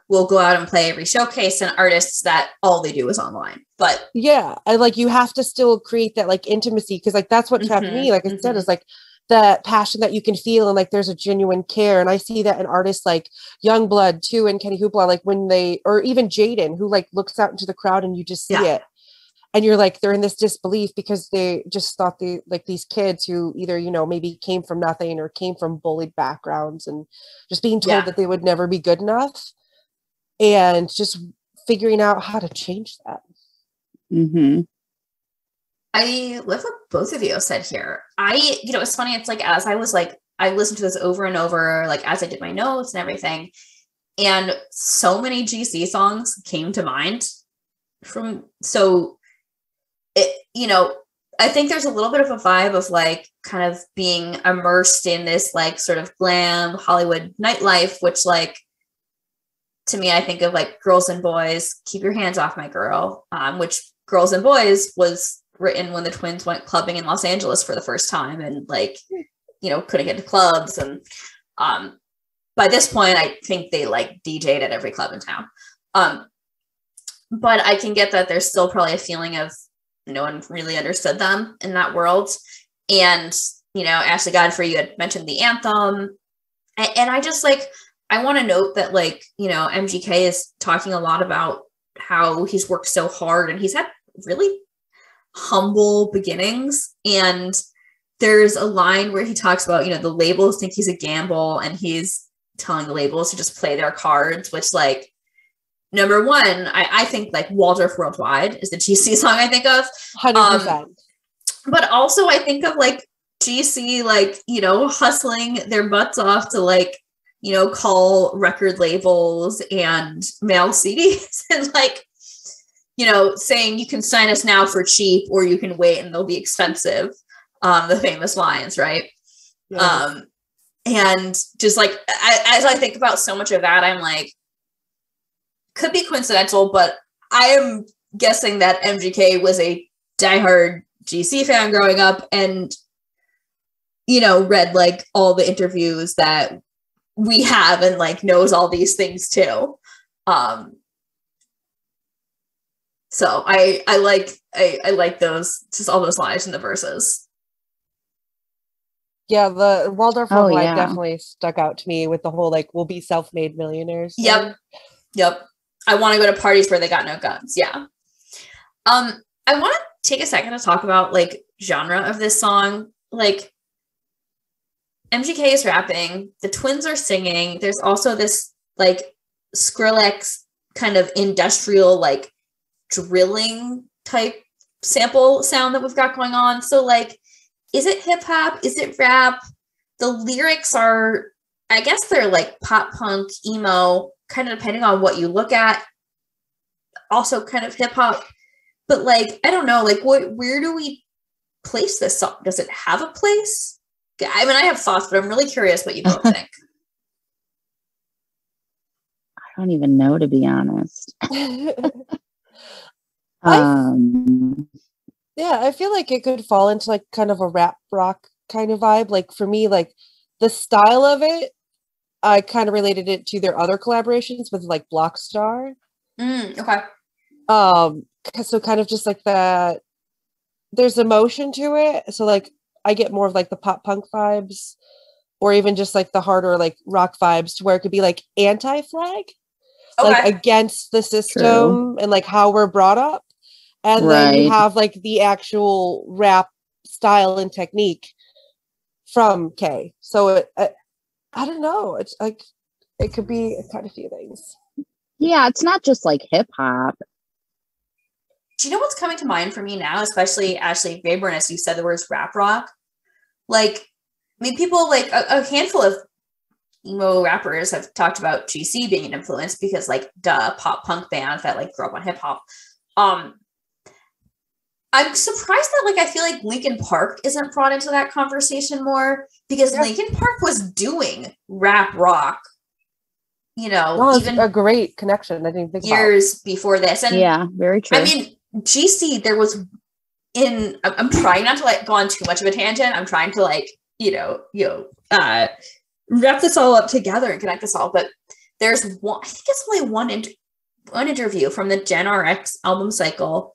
will go out and play every showcase and artists that all they do is online. But yeah, and like you have to still create that like intimacy, because like that's what mm-hmm, trapped me, like I mm-hmm. said, is like the passion that you can feel and like there's a genuine care. And I see that in artists like Youngblood too and Kenny Hoopla, like when they, or even Jaden, who like looks out into the crowd and you just see yeah. it and you're like, they're in this disbelief because they just thought they like these kids who either, you know, maybe came from nothing or came from bullied backgrounds and just being told yeah. that they would never be good enough. And just figuring out how to change that. Mm-hmm. I live with both of you said here. I, you know, it's funny. It's like, as I was like, I listened to this over and over, like as I did my notes and everything. And so many G C songs came to mind from, so it, you know, I think there's a little bit of a vibe of like kind of being immersed in this like sort of glam Hollywood nightlife, which like, to me, I think of like Girls and Boys, Keep Your Hands Off My Girl, um, which Girls and Boys was written when the twins went clubbing in Los Angeles for the first time and like, you know, couldn't get to clubs. And um, by this point, I think they like D J'd at every club in town. Um, but I can get that there's still probably a feeling of no one really understood them in that world. And, you know, Ashley Godfrey, you had mentioned the anthem. And, and I just like, I want to note that, like, you know, M G K is talking a lot about how he's worked so hard and he's had really humble beginnings. And there's a line where he talks about, you know, the labels think he's a gamble and he's telling the labels to just play their cards, which, like, number one, I, I think, like, Waldorf Worldwide is the G C song I think of. one hundred percent. Um, but also I think of, like, G C, like, you know, hustling their butts off to, like, you know, call record labels and mail C Ds and like, you know, saying you can sign us now for cheap or you can wait and they'll be expensive. Um, the famous lines, right? Yeah. Um, and just like, I, as I think about so much of that, I'm like, could be coincidental, but I am guessing that M G K was a diehard G C fan growing up and, you know, read like all the interviews that we have and like knows all these things too. Um, so I, I like, I, I like those, just all those lines in the verses. Yeah. The Waldorf oh, yeah. definitely stuck out to me with the whole, like, we'll be self-made millionaires. Yep. Thing. Yep. I want to go to parties where they got no guns. Yeah. Um, I want to take a second to talk about like genre of this song. Like, M G K is rapping, the twins are singing, there's also this like Skrillex kind of industrial like drilling type sample sound that we've got going on. So like, is it hip hop? Is it rap? The lyrics are, I guess they're like pop punk, emo, kind of depending on what you look at. Also kind of hip hop, but like, I don't know, like what, where do we place this song? Does it have a place? I mean, I have thoughts, but I'm really curious what you both think. I don't even know, to be honest. um, yeah, I feel like it could fall into like kind of a rap rock kind of vibe. Like for me, like the style of it, I kind of related it to their other collaborations with like Blockstar. Mm, okay. Um, so kind of just like that, there's emotion to it. So like, I get more of like the pop punk vibes or even just like the harder like rock vibes to where it could be like anti-flag, okay. like against the system True. And like how we're brought up. And right. then you have like the actual rap style and technique from K. So it, I, I don't know. It's like, it could be a kind of few things. Yeah, it's not just like hip hop. Do you know what's coming to mind for me now, especially Ashley Rayburn, as you said the words rap rock? Like, I mean, people like a, a handful of emo rappers have talked about G C being an influence because, like, duh, pop punk band that like grew up on hip hop. Um, I'm surprised that, like, I feel like Linkin Park isn't brought into that conversation more, because yeah. Linkin Park was doing rap rock, you know, well, even a great connection. I didn't think years about. before this, and yeah, very true. I mean, G C, there was in. I'm, I'm trying not to like go on too much of a tangent. I'm trying to like you know you know, uh, wrap this all up together and connect this all. But there's one. I think it's only one inter- one interview from the Gen R X album cycle.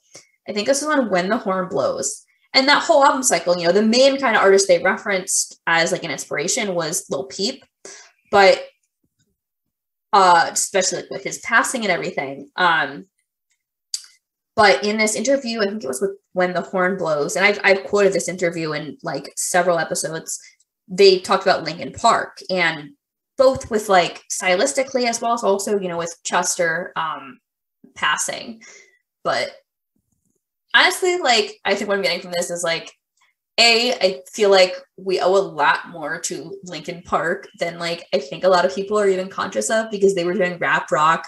I think this is on When the Horn Blows. And that whole album cycle, you know, the main kind of artist they referenced as like an inspiration was Lil Peep. But uh, especially like, with his passing and everything. Um, but in this interview, I think it was with When the Horn Blows, and I've, I've quoted this interview in like several episodes, they talked about Linkin Park, and both with like stylistically as well as also, you know, with Chester um, passing. But honestly, like, I think what I'm getting from this is, like, A, I feel like we owe a lot more to Linkin Park than, like, I think a lot of people are even conscious of, because they were doing rap rock.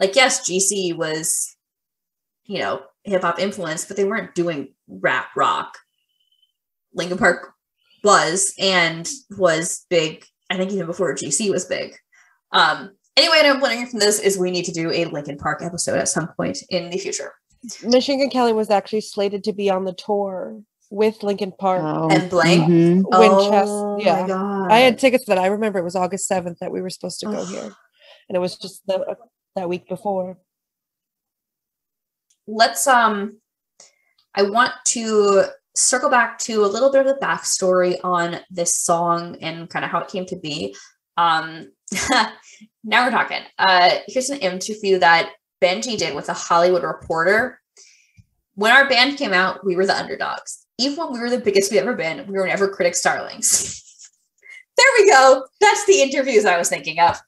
Like, yes, G C was, you know, hip-hop influence, but they weren't doing rap rock. Linkin Park was, and was big, I think even before G C was big. Um, anyway, what I'm learning from this is we need to do a Linkin Park episode at some point in the future. Machine Gun Kelly was actually slated to be on the tour with Linkin Park oh. and Blink. Mm-hmm. Oh, yeah. My God. I had tickets to that. I remember it was August seventh that we were supposed to go here, and it was just the, uh, that week before. Let's. Um, I want to circle back to a little bit of the backstory on this song and kind of how it came to be. Um, now we're talking. Uh, here's an interview that Benji did with a Hollywood Reporter. When our band came out, we were the underdogs. Even when we were the biggest we've ever been, we were never critics' darlings. There we go. That's the interviews I was thinking of.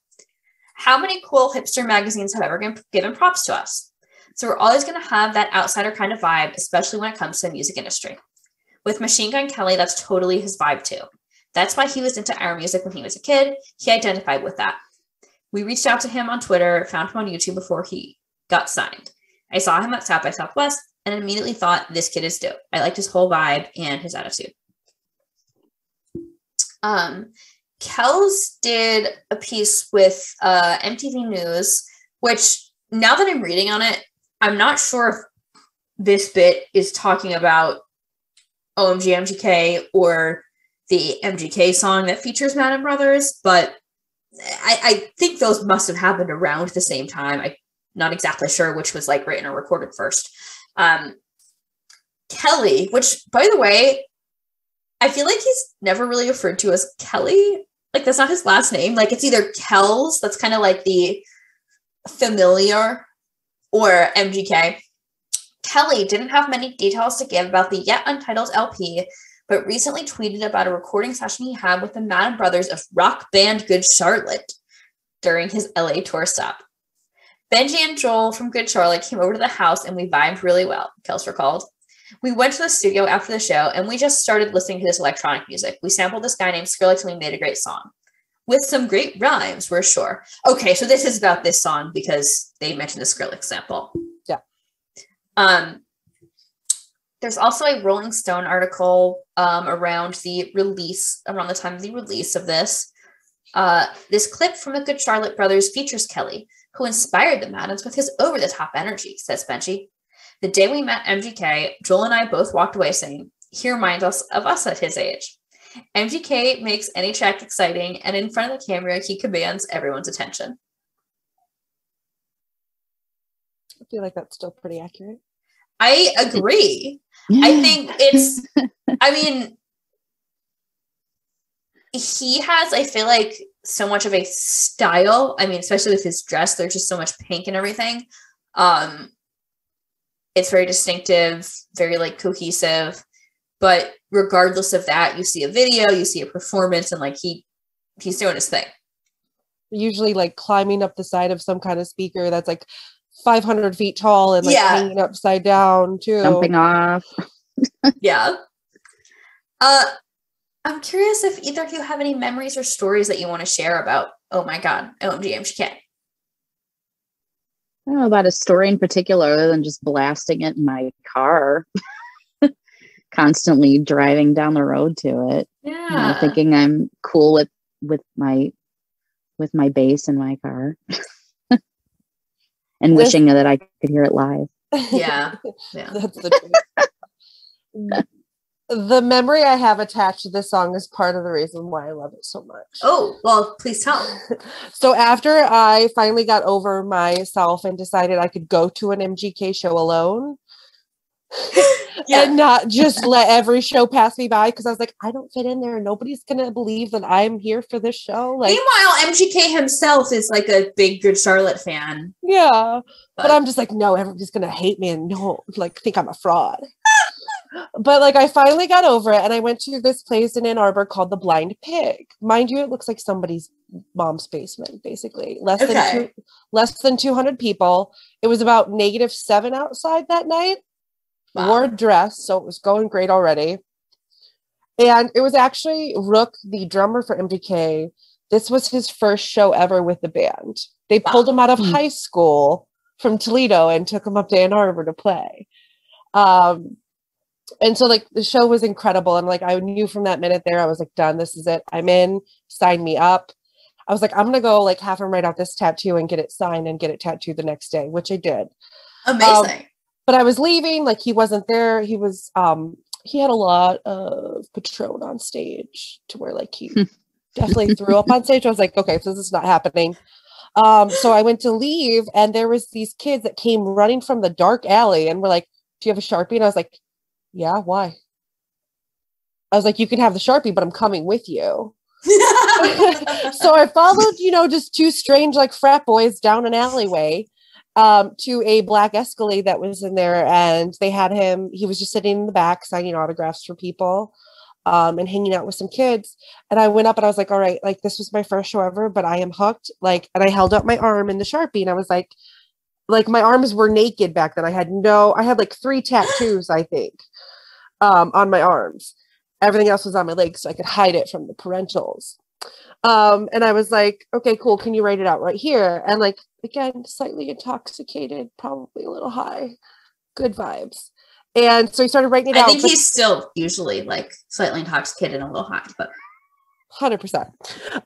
How many cool hipster magazines have ever given props to us? So we're always going to have that outsider kind of vibe, especially when it comes to the music industry. With Machine Gun Kelly, that's totally his vibe too. That's why he was into our music when he was a kid. He identified with that. We reached out to him on Twitter, found him on YouTube before he got signed. I saw him at South by Southwest and immediately thought, this kid is dope. I liked his whole vibe and his attitude. Um, Kells did a piece with uh, M T V News, which now that I'm reading on it, I'm not sure if this bit is talking about O M G M G K or the M G K song that features Madden Brothers, but I, I think those must have happened around the same time. I not exactly sure which was like written or recorded first. Um, Kelly, which by the way, I feel like he's never really referred to as Kelly. Like, that's not his last name. Like, it's either Kells, that's kind of like the familiar, or M G K. Kelly didn't have many details to give about the yet untitled L P, but recently tweeted about a recording session he had with the Madden Brothers of rock band Good Charlotte during his L A tour stop. Benji and Joel from Good Charlotte came over to the house and we vibed really well, Kells recalled. We went to the studio after the show and we just started listening to this electronic music. We sampled this guy named Skrillex and we made a great song. With some great rhymes, we're sure. Okay, so this is about this song because they mentioned the Skrillex sample. Yeah. Um, there's also a Rolling Stone article um, around the release, around the time of the release of this. Uh, this clip from the Good Charlotte Brothers features Kelly, who inspired the Maddens with his over-the-top energy, says Benji. The day we met M G K, Joel and I both walked away saying, he reminds us of us at his age. M G K makes any track exciting, and in front of the camera, he commands everyone's attention. I feel like that's still pretty accurate. I agree. I think it's, I mean, he has, I feel like, so much of a style. I mean, especially with his dress, there's just so much pink and everything. Um, it's very distinctive, very like cohesive, but regardless of that, you see a video, you see a performance, and like he, he's doing his thing. usually like climbing up the side of some kind of speaker that's like five hundred feet tall and like yeah. hanging upside down too. Jumping off. yeah. Uh, I'm curious if either of you have any memories or stories that you want to share about, oh my God, O M G, I'm She Can't. I don't know about a story in particular other than just blasting it in my car. Constantly driving down the road to it. Yeah. You know, thinking I'm cool with, with my with my bass in my car. And this, wishing that I could hear it live. Yeah. yeah. That's the truth. The memory I have attached to this song is part of the reason why I love it so much. Oh, well, please tell. So after I finally got over myself and decided I could go to an M G K show alone yeah. and not just let every show pass me by, because I was like, I don't fit in there. Nobody's going to believe that I'm here for this show. Like, meanwhile, M G K himself is like a big Good Charlotte fan. Yeah. But, but I'm just like, no, everybody's going to hate me and no, like think I'm a fraud. But like I finally got over it and I went to this place in Ann Arbor called The Blind Pig. Mind you, it looks like somebody's mom's basement, basically. Less okay. than two, less than two hundred people. It was about negative seven outside that night. Wow. Wore a dress, so it was going great already. And it was actually Rook, the drummer for M G K. This was his first show ever with the band. They wow. pulled him out of high school from Toledo and took him up to Ann Arbor to play. Um And so, like, the show was incredible. And, like, I knew from that minute there, I was like, done. This is it. I'm in. Sign me up. I was like, I'm going to go, like, have him write out this tattoo and get it signed and get it tattooed the next day, which I did. Amazing. Um, but I was leaving. Like, he wasn't there. He was, um, he had a lot of Patron on stage to where, like, he definitely threw up on stage. I was like, okay, so this is not happening. Um, so I went to leave. And there was these kids that came running from the dark alley and were like, do you have a Sharpie? And I was like, yeah, why? I was like, you can have the Sharpie, but I'm coming with you. So I followed, you know, just two strange, like, frat boys down an alleyway um, to a black Escalade that was in there. And they had him, he was just sitting in the back signing autographs for people um, and hanging out with some kids. And I went up and I was like, all right, like, this was my first show ever, but I am hooked. Like, and I held up my arm in the Sharpie and I was like, like, my arms were naked back then. I had no, I had like three tattoos, I think. Um, on my arms. Everything else was on my legs, so I could hide it from the parentals. Um, and I was like, okay, cool. Can you write it out right here? And like, again, slightly intoxicated, probably a little high, good vibes. And so he started writing it I out. I think he's still usually like slightly intoxicated and a little high, but one hundred percent.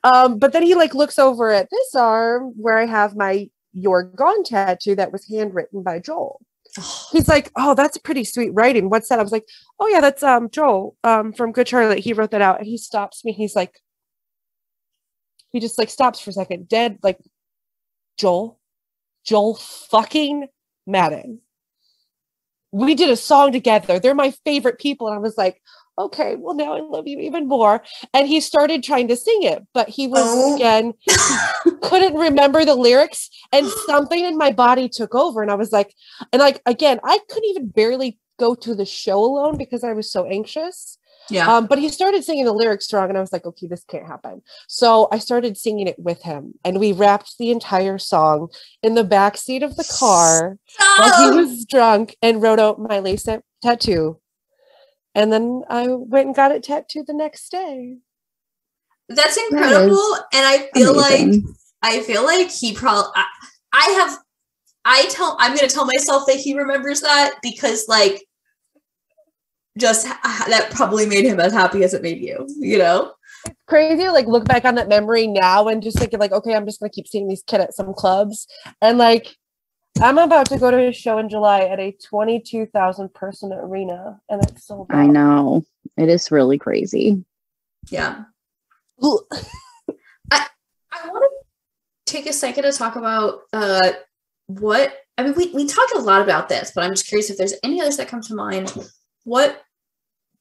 Um, but then he like looks over at this arm where I have my You're Gone tattoo that was handwritten by Joel. He's like, oh, that's pretty sweet writing. What's that? I was like, oh yeah, that's um Joel um from Good Charlotte. He wrote that out. And he stops me. He's like, he just like stops for a second, dead, like Joel, Joel fucking Madden. We did a song together. They're my favorite people. And I was like, okay, well now I love you even more. And he started trying to sing it, but he was oh. again couldn't remember the lyrics, and something in my body took over. And I was like, and like again, I couldn't even barely go to the show alone because I was so anxious. Yeah. Um, but he started singing the lyrics wrong, and I was like, okay, this can't happen. So I started singing it with him, and we rapped the entire song in the backseat of the car oh. while he was drunk, and wrote out my lace tattoo. And then I went and got it tattooed the next day. That's incredible. That and I feel amazing. like, I feel like he probably, I, I have, I tell, I'm going to tell myself that he remembers that because like, just that probably made him as happy as it made you, you know? It's crazy. Like look back on that memory now and just thinking like, okay, I'm just going to keep seeing these kids at some clubs. And like, I'm about to go to a show in July at a twenty-two thousand person arena, and it's so bad. I know. It is really crazy. Yeah. I, I want to take a second to talk about uh, what, I mean, we, we talked a lot about this, but I'm just curious if there's any others that come to mind. What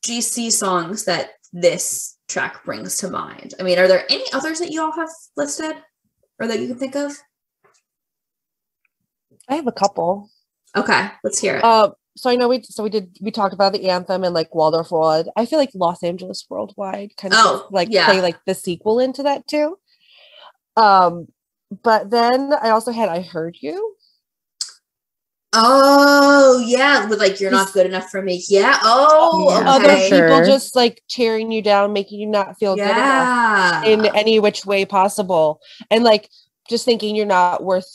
G C songs that this track brings to mind? I mean, are there any others that you all have listed or that you can think of? I have a couple. Okay, let's hear it. Uh, so I know we so we did we talked about the anthem and like Waldorf World. I feel like Los Angeles Worldwide kind of oh, like yeah. play like the sequel into that too. Um, but then I also had I Heard You. Oh, yeah. With like, you're not good enough for me. Yeah. Oh, yeah. Okay. Other people just like tearing you down, making you not feel yeah. good enough in any which way possible. And like, just thinking you're not worth,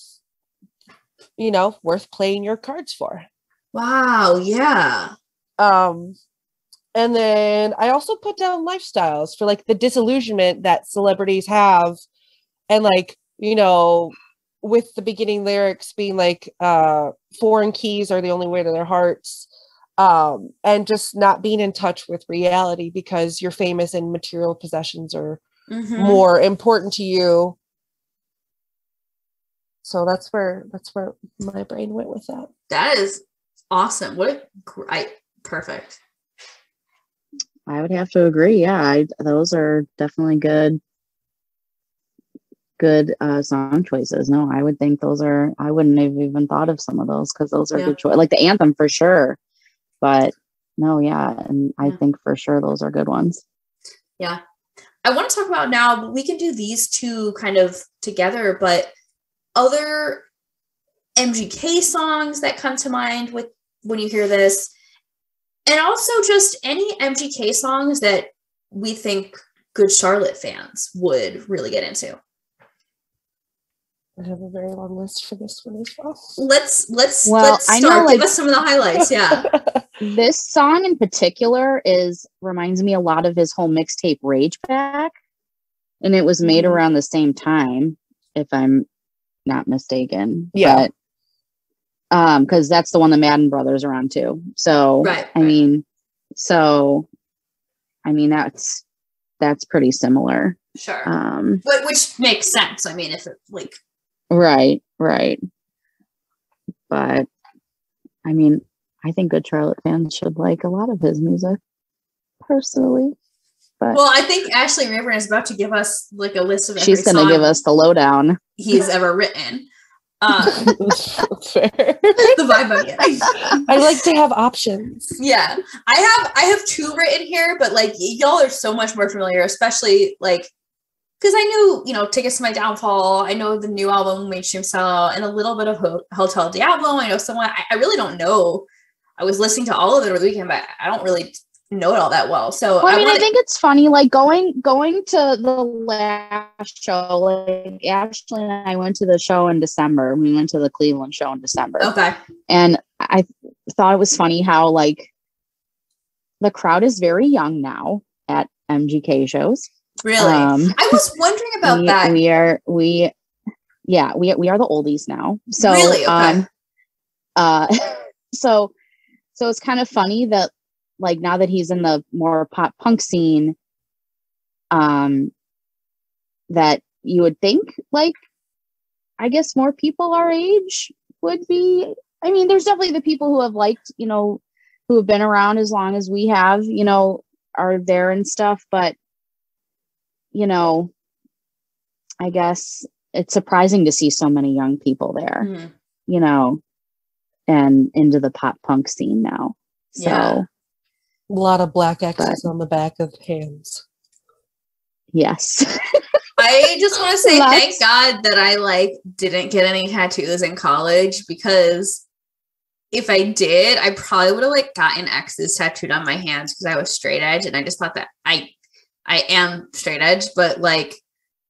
you know, worth playing your cards for. Wow. Yeah. Um, and then I also put down lifestyles for like the disillusionment that celebrities have. And like, you know, with the beginning lyrics being like, uh, foreign keys are the only way to their hearts. Um, and just not being in touch with reality because you're famous and material possessions are mm-hmm. more important to you. So that's where, that's where my brain went with that. That is awesome. What a great, perfect. I would have to agree. Yeah. I, those are definitely good. good uh song choices. No, I would think those are, I wouldn't have even thought of some of those because those are yeah. good choice, like the anthem for sure, but no, yeah, and yeah. I think for sure those are good ones. Yeah, I want to talk about now, we can do these two kind of together, but other M G K songs that come to mind with when you hear this, and also just any M G K songs that we think Good Charlotte fans would really get into. I have a very long list for this one as well. Let's let's well, let's start. I know, like, give us some of the highlights. Yeah, this song in particular is reminds me a lot of his whole mixtape Rage Back, and it was made around the same time, if I'm not mistaken. Yeah, but, um, because that's the one the Madden Brothers are on too. So right, I right. mean, so I mean that's that's pretty similar. Sure, um, but which makes sense. I mean, if it like. Right, right. But, I mean, I think Good Charlotte fans should like a lot of his music, personally. But well, I think Ashley Rayburn is about to give us, like, a list of every She's going to give us the lowdown. He's ever written. Um, Fair. The vibe of it. I like to have options. Yeah. I have, I have two written here, but, like, y'all are so much more familiar, especially, like, because I knew, you know, Tickets to My Downfall. I know the new album, Mainstream Sellout, and a little bit of Ho- Hotel Diablo. I know someone, I, I really don't know. I was listening to all of it over the weekend, but I don't really know it all that well. So well, I, I mean, wanna... I think it's funny, like going, going to the last show, like Ashley and I went to the show in December. We went to the Cleveland show in December. Okay. And I thought it was funny how like the crowd is very young now at M G K shows. Really? Um, I was wondering about we, that. We are, we, yeah, we, we are the oldies now. So, really? Okay. um, uh, so, so it's kind of funny that like, now that he's in the more pop punk scene, um, that you would think like, I guess more people our age would be, I mean, there's definitely the people who have liked, you know, who have been around as long as we have, you know, are there and stuff, but you know, I guess it's surprising to see so many young people there, mm. you know, and into the pop punk scene now. So yeah. A lot of black X's on the back of hands. Yes. I just want to say Lots. Thank God that I like didn't get any tattoos in college, because if I did, I probably would have like gotten X's tattooed on my hands because I was straight edge. And I just thought that I I am straight edge, but like,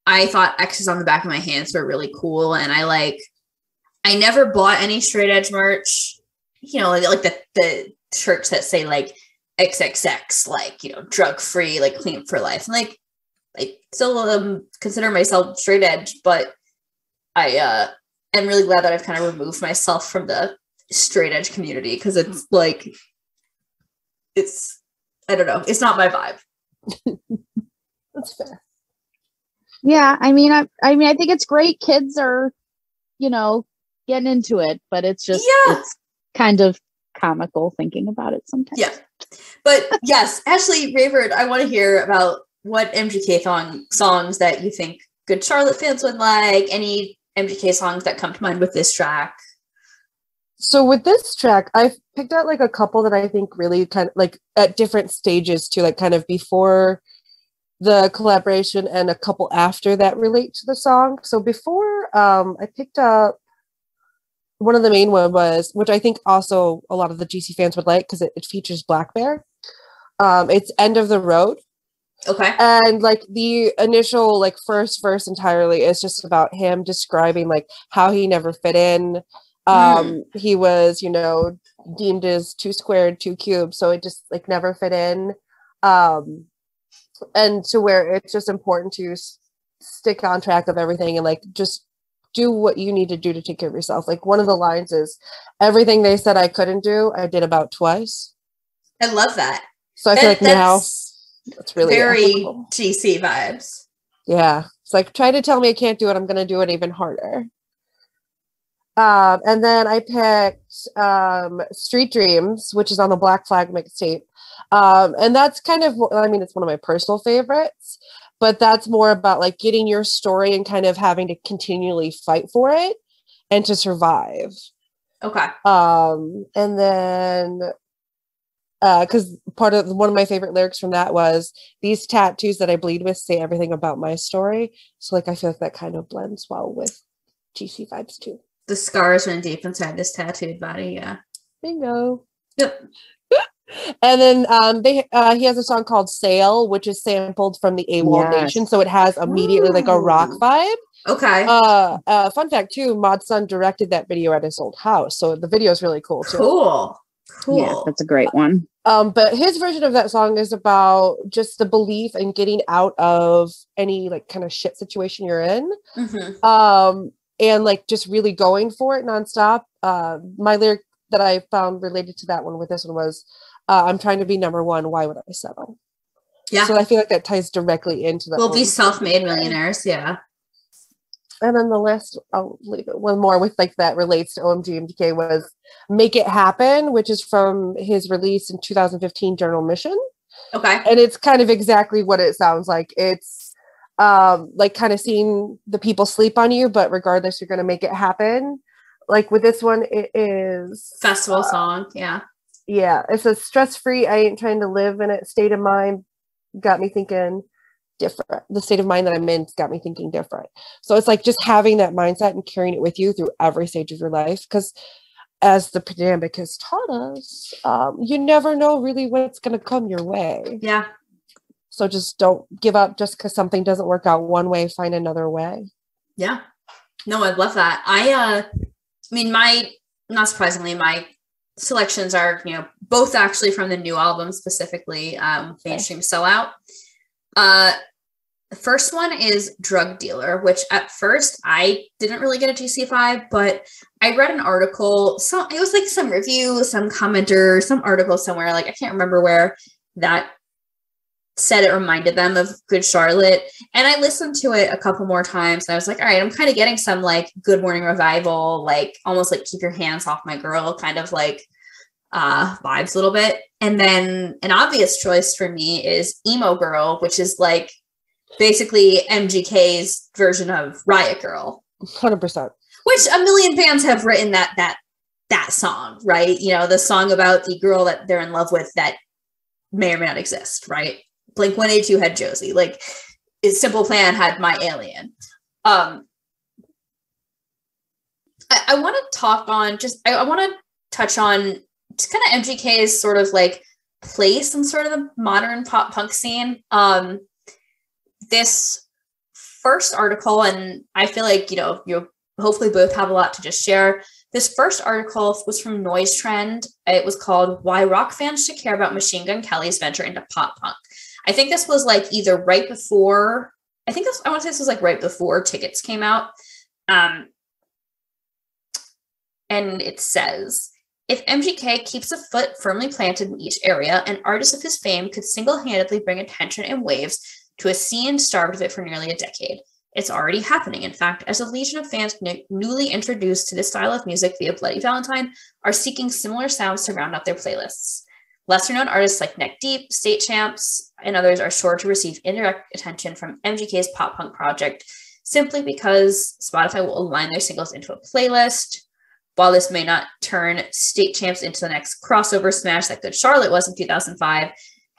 I thought X's on the back of my hands were really cool. And I like, I never bought any straight edge merch, you know, like the, the shirts that say like triple X, like, you know, drug free, like clean for life. And like, I still um, consider myself straight edge, but I uh, am really glad that I've kind of removed myself from the straight edge community. Cause it's like, it's, I don't know. It's not my vibe. That's fair. Yeah, I mean, I, I mean, I think it's great. Kids are, you know, getting into it, but it's just yeah. it's kind of comical thinking about it sometimes. Yeah, but yes, Ashley Rayburn, I want to hear about what M G K thong- songs that you think Good Charlotte fans would like. Any M G K songs that come to mind with this track? So with this track, I've picked out like a couple that I think really kind of like at different stages to like kind of before the collaboration and a couple after that relate to the song. So before, um, I picked up one of the main one was, which I think also a lot of the G C fans would like because it, it features Black Bear. Um, it's End of the Road. Okay. And like the initial, like first verse entirely is just about him describing like how he never fit in. Um, mm. He was, you know, deemed as two squared, two cubed. So it just like never fit in. Um, and to where it's just important to s- stick on track of everything and like just do what you need to do to take care of yourself. Like one of the lines is, everything they said I couldn't do, I did about twice. I love that. So I feel that, like that's now that's really very applicable. G C vibes. Yeah. It's like, try to tell me I can't do it. I'm going to do it even harder. Um, and then I picked um, Street Dreams, which is on the Black Flag mixtape. Um, and that's kind of, I mean, it's one of my personal favorites, but that's more about like getting your story and kind of having to continually fight for it and to survive. Okay. Um, and then, uh, cause part of one of my favorite lyrics from that was, these tattoos that I bleed with say everything about my story. So like, I feel like that kind of blends well with G C vibes too. The scars run deep inside this tattooed body. Yeah. Bingo. Yep. And then um, they uh, he has a song called Sail, which is sampled from the AWOL yes. Nation. So it has immediately Ooh. Like a rock vibe. Okay. Uh, uh, fun fact too, Mod Sun directed that video at his old house. So the video is really cool too. Cool. Cool. Yeah, that's a great one. Um, but his version of that song is about just the belief and getting out of any like kind of shit situation you're in. Mm-hmm. Um, and like just really going for it nonstop. Uh, my lyric that I found related to that one with this one was, Uh, I'm trying to be number one. Why would I settle? Yeah. So I feel like that ties directly into that. We'll be self-made millionaires. Yeah. And then the last, I'll leave it one more with like that relates to O M G M D K was Make It Happen, which is from his release in two thousand fifteen Journal Mission. Okay. And it's kind of exactly what it sounds like. It's um, like kind of seeing the people sleep on you, but regardless, you're going to make it happen. Like with this one, it is. Festival uh, song. Yeah. Yeah, it says stress-free. I ain't trying to live in it. State of mind got me thinking different. The state of mind that I'm in got me thinking different. So it's like just having that mindset and carrying it with you through every stage of your life. Because as the pandemic has taught us, um, you never know really what's going to come your way. Yeah. So just don't give up just because something doesn't work out one way. Find another way. Yeah. No, I love that. I, uh, I mean, my, not surprisingly, my selections are, you know, both actually from the new album specifically, um, Mainstream Sellout. Uh, the first one is Drug Dealer, which at first I didn't really get a G C vibe, but I read an article. So it was like some review, some commenter, some article somewhere, like I can't remember where, that said it reminded them of Good Charlotte. And I listened to it a couple more times and I was like, all right, I'm kind of getting some like Good Morning Revival, like almost like Keep Your Hands Off My Girl kind of like uh vibes a little bit. And then an obvious choice for me is Emo Girl, which is like basically M G K's version of Riot Girl. one hundred percent. Which a million fans have written that that that song, right? You know, the song about the girl that they're in love with that may or may not exist, right? Blink one eighty-two had Josie, like Simple Plan had My Alien. Um, I, I want to talk on just, I, I want to touch on just kind of M G K's sort of like place in sort of the modern pop punk scene. Um, this first article, and I feel like, you know, you hopefully both have a lot to just share. This first article was from Noise Trend. It was called Why Rock Fans Should Care About Machine Gun Kelly's Venture into Pop Punk. I think this was like either right before, I think this, I want to say this was like right before Tickets came out. Um, and it says, if M G K keeps a foot firmly planted in each area, an artist of his fame could single-handedly bring attention and waves to a scene starved of it for nearly a decade. It's already happening. In fact, as a legion of fans new- newly introduced to this style of music via Bloody Valentine are seeking similar sounds to round out their playlists. Lesser known artists like Neck Deep, State Champs, and others are sure to receive indirect attention from M G K's pop punk project simply because Spotify will align their singles into a playlist. While this may not turn State Champs into the next crossover smash that Good Charlotte was in two thousand five,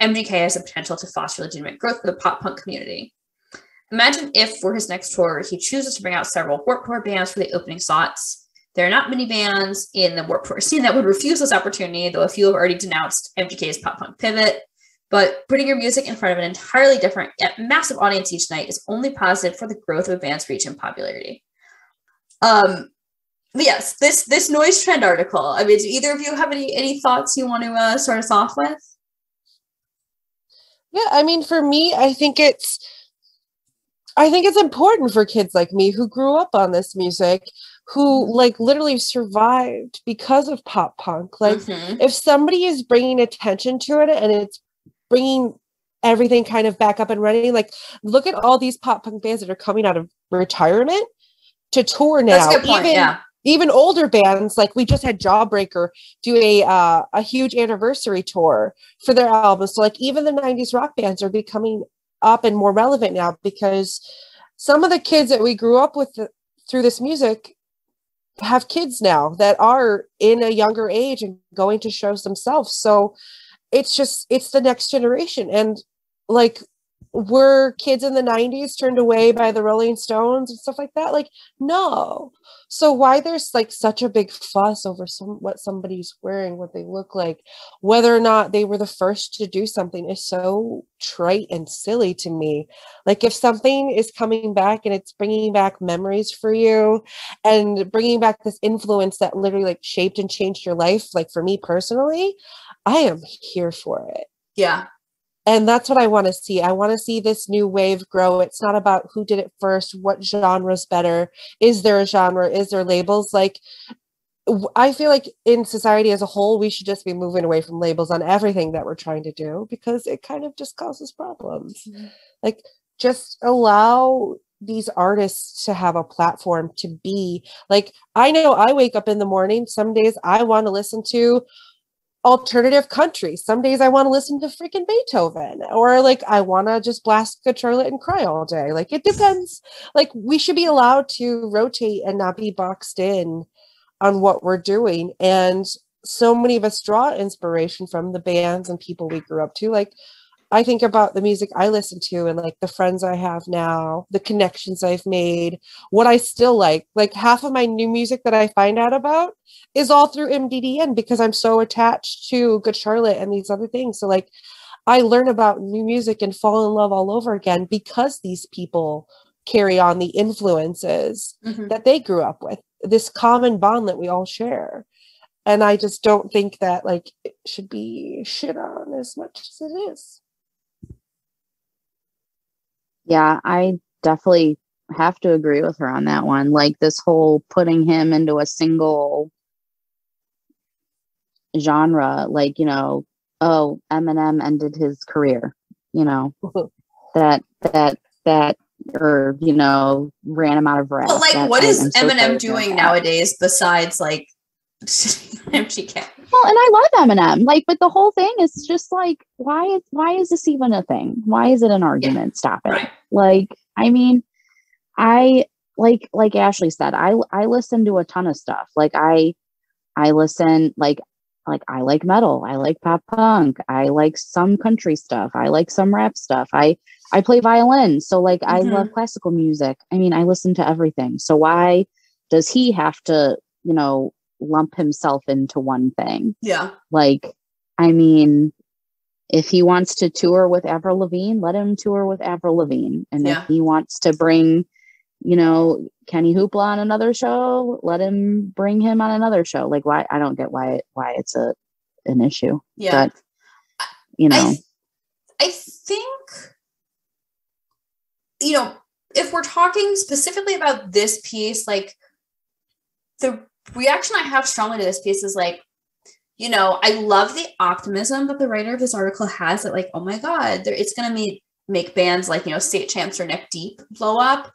M G K has the potential to foster legitimate growth for the pop punk community. Imagine if, for his next tour, he chooses to bring out several Warped Tour bands for the opening slots. There are not many bands in the Warped Tour scene that would refuse this opportunity, though a few have already denounced M G K's pop punk pivot. But putting your music in front of an entirely different yet massive audience each night is only positive for the growth of a band's reach and popularity. Um, yes, this this noise trend article. I mean, do either of you have any any thoughts you want to uh, start us off with? Yeah, I mean, for me, I think it's. I think it's important for kids like me who grew up on this music, who like literally survived because of pop punk. Like mm-hmm. if somebody is bringing attention to it and it's bringing everything kind of back up and running, like look at all these pop punk bands that are coming out of retirement to tour now. That's a good point, even, yeah. even older bands, like we just had Jawbreaker do a, uh, a huge anniversary tour for their album. So like even the nineties rock bands are becoming up and more relevant now because some of the kids that we grew up with the, through this music have kids now that are in a younger age and going to shows themselves. So it's just, it's the next generation. And like, were kids in the nineties turned away by the Rolling Stones and stuff like that? Like, no. So why there's like such a big fuss over some what somebody's wearing, what they look like, whether or not they were the first to do something is so trite and silly to me. Like if something is coming back and it's bringing back memories for you and bringing back this influence that literally like shaped and changed your life, like for me personally, I am here for it. Yeah. And that's what I want to see. I want to see this new wave grow. It's not about who did it first, what genre's better. Is there a genre? Is there labels? Like, I feel like in society as a whole, we should just be moving away from labels on everything that we're trying to do because it kind of just causes problems. Mm-hmm. Like, just allow these artists to have a platform to be. Like, I know I wake up in the morning. Some days I want to listen to alternative country. Some days I want to listen to freaking Beethoven, or like I want to just blast Good Charlotte and cry all day. Like it depends. Like we should be allowed to rotate and not be boxed in on what we're doing. And so many of us draw inspiration from the bands and people we grew up to. Like I think about the music I listen to and like the friends I have now, the connections I've made, what I still like. Like half of my new music that I find out about is all through M D D N because I'm so attached to Good Charlotte and these other things. So like I learn about new music and fall in love all over again because these people carry on the influences mm-hmm. that they grew up with, this common bond that we all share. And I just don't think that like it should be shit on as much as it is. Yeah, I definitely have to agree with her on that one. Like this whole putting him into a single genre, like, you know, oh, Eminem ended his career, you know, that, that, that, or, you know, ran him out of breath. But like, that, what I, is so Eminem doing nowadays besides like M G K? Well, and I love Eminem, like, but the whole thing is just like, why is, why is this even a thing? Why is it an argument? Yeah. Stop it. Right. Like, I mean, I like, like Ashley said, I, I listen to a ton of stuff. Like I, I listen, like, like I like metal. I like pop punk. I like some country stuff. I like some rap stuff. I, I play violin. So like, mm-hmm. I love classical music. I mean, I listen to everything. So why does he have to, you know, lump himself into one thing? Yeah. Like, I mean, if he wants to tour with Avril Lavigne, let him tour with Avril Lavigne. And yeah. if he wants to bring, you know, Kenny Hoopla on another show, let him bring him on another show. Like, why? I don't get why why it's a an issue. Yeah. But, you know. I, th- I think, you know, if we're talking specifically about this piece, like, the reaction I have strongly to this piece is like, you know, I love the optimism that the writer of this article has that like, oh my God, it's going to make, make bands like, you know, State Champs or Neck Deep blow up.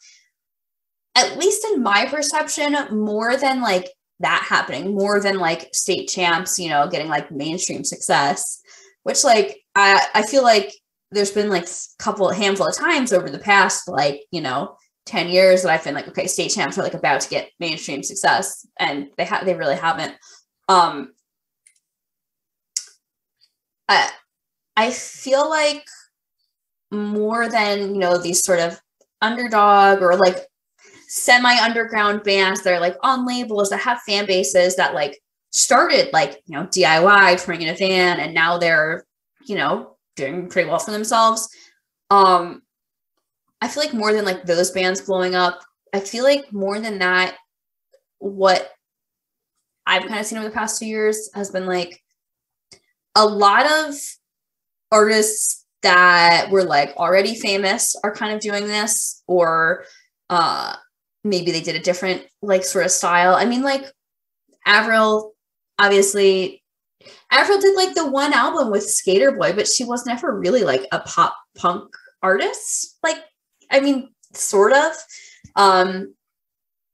At least in my perception, more than like that happening, more than like State Champs, you know, getting like mainstream success, which like, I, I feel like there's been like a couple, handful of times over the past, like, you know, ten years that I've been like, okay, State Champs are like about to get mainstream success, and they have, they really haven't. Um, I, I feel like more than, you know, these sort of underdog or like semi-underground bands that are like on labels that have fan bases that like started like, you know, D I Y, touring in a van, and now they're, you know, doing pretty well for themselves. Um, I feel like more than like those bands blowing up, I feel like more than that, what I've kind of seen over the past two years has been like a lot of artists that were like already famous are kind of doing this, or uh, maybe they did a different like sort of style. I mean, like Avril, obviously Avril did like the one album with Skater Boy, but she was never really like a pop punk artist. Like, I mean, sort of, um,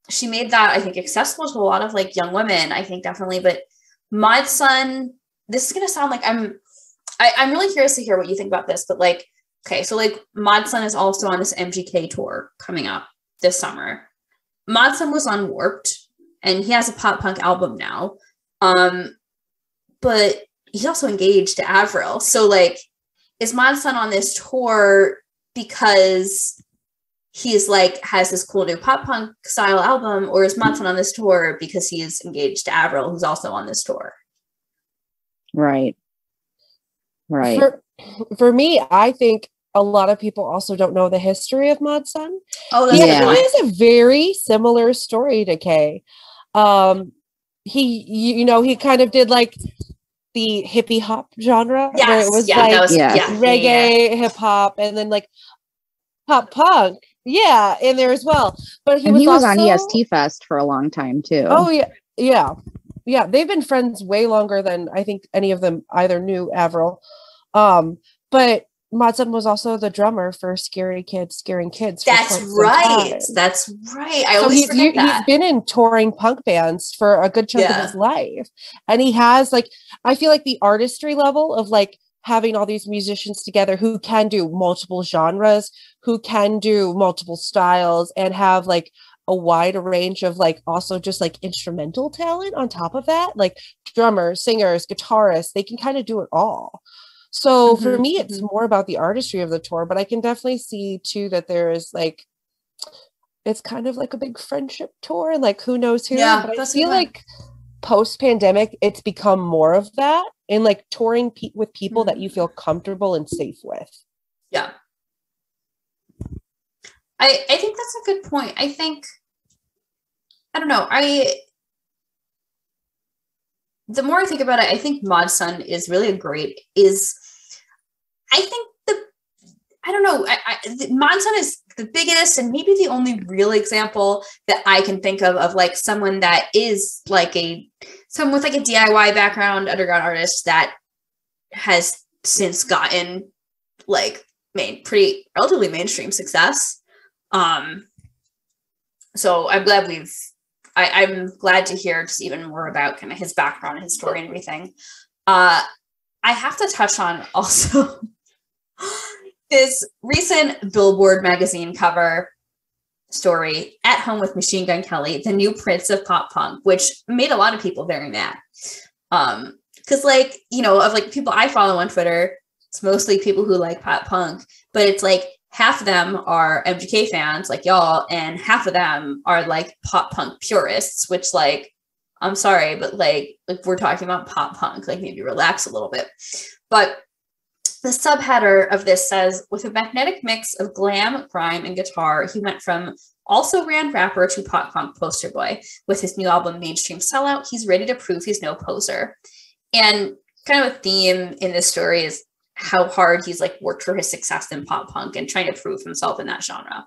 she made that, I think, accessible to a lot of like young women, I think, definitely. But Mod Sun, this is going to sound like I'm, I, I'm really curious to hear what you think about this, but like, okay. So like Mod Sun is also on this M G K tour coming up this summer. Mod Sun was on Warped and he has a pop punk album now. Um, but he's also engaged to Avril. So like, is Mod Sun on this tour because he's like has this cool new pop punk style album, or is Mod Sun on this tour because he's engaged to Avril, who's also on this tour? Right. Right. For, for me, I think a lot of people also don't know the history of Mod Sun. Oh, that's yeah. He has a very similar story to Kay. Um, he, you, you know, he kind of did like the hippie hop genre. Yes, where it was yeah, like that was, yeah. reggae, yeah, yeah. hip hop, and then like pop punk. Yeah, in there as well. But he, and was, he was also on E S T Fest for a long time too. Oh yeah, yeah, yeah. They've been friends way longer than I think any of them either knew Avril. Um, but Mod Sun was also the drummer for Scary Kids, Scaring Kids. That's right. That's right. I so always he's, forget he, that. He's been in touring punk bands for a good chunk yeah. of his life, and he has like I feel like the artistry level of like having all these musicians together who can do multiple genres, who can do multiple styles, and have like a wide range of like also just like instrumental talent on top of that, like drummers, singers, guitarists, they can kind of do it all. So mm-hmm. for me, it's more about the artistry of the tour, but I can definitely see too that there is like, it's kind of like a big friendship tour, like who knows who, yeah, but I feel fun. Like post-pandemic, it's become more of that, and like touring pe- with people that you feel comfortable and safe with. Yeah. I, I think that's a good point. I think, I don't know. I, the more I think about it, I think Mod Sun is really a great, is, I think the, I don't know. I, I, the, Mod Sun is the biggest and maybe the only real example that I can think of, of like someone that is like a, someone with like a D I Y background, underground artist that has since gotten like made pretty relatively mainstream success. Um, so I'm glad we've, I, I'm glad to hear just even more about kind of his background and his story and everything. Uh, I have to touch on also this recent Billboard magazine cover story, At Home with Machine Gun Kelly, the new prince of pop punk, which made a lot of people very mad. Um, cause like, you know, of like people I follow on Twitter, it's mostly people who like pop punk, but it's like, half of them are M G K fans like y'all, and half of them are like pop punk purists, which like, I'm sorry, but like, like we're talking about pop punk, like maybe relax a little bit. But the subheader of this says, with a magnetic mix of glam, grime, and guitar, he went from also ran rapper to pop punk poster boy. With his new album, Mainstream Sellout, he's ready to prove he's no poser. And kind of a theme in this story is how hard he's like worked for his success in pop punk and trying to prove himself in that genre.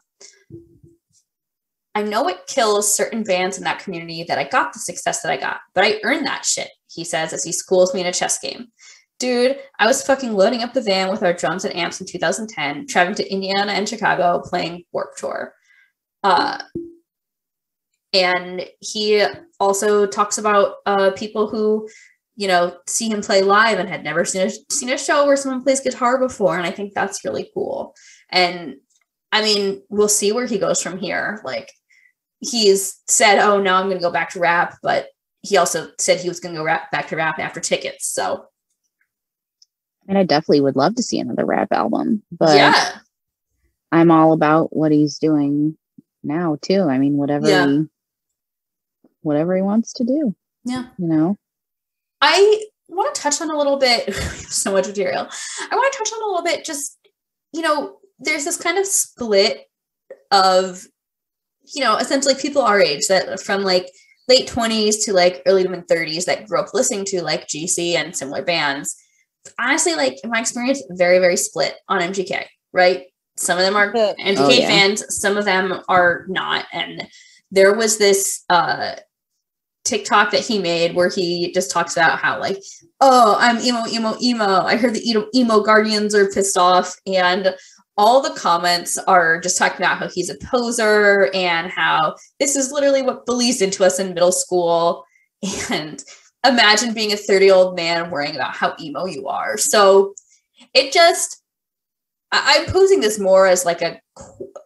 I know it kills certain bands in that community that I got the success that I got, but I earned that shit, he says as he schools me in a chess game. Dude, I was fucking loading up the van with our drums and amps in two thousand ten, traveling to Indiana and Chicago, playing Warped Tour. Uh, and he also talks about uh, people who, you know, see him play live and had never seen a, seen a show where someone plays guitar before. And I think that's really cool. And I mean, we'll see where he goes from here. Like he's said, oh, now I'm going to go back to rap, but he also said he was going to go rap, back to rap after Tickets. So I mean, I definitely would love to see another rap album, but yeah. I'm all about what he's doing now too. I mean, whatever, yeah. he, whatever he wants to do. Yeah. You know, I want to touch on a little bit, so much material. I want to touch on a little bit, just, you know, there's this kind of split of, you know, essentially people our age that from like late twenties to like early to mid thirties that grew up listening to like G C and similar bands. Honestly, like in my experience, very, very split on M G K, right? Some of them are M G K oh, yeah. fans, some of them are not. And there was this uh, TikTok that he made where he just talks about how like, oh, I'm emo, emo, emo. I heard the emo guardians are pissed off. And all the comments are just talking about how he's a poser and how this is literally what bullies into us in middle school. And imagine being a thirty-year-old man worrying about how emo you are. So it just, I, I'm posing this more as like a,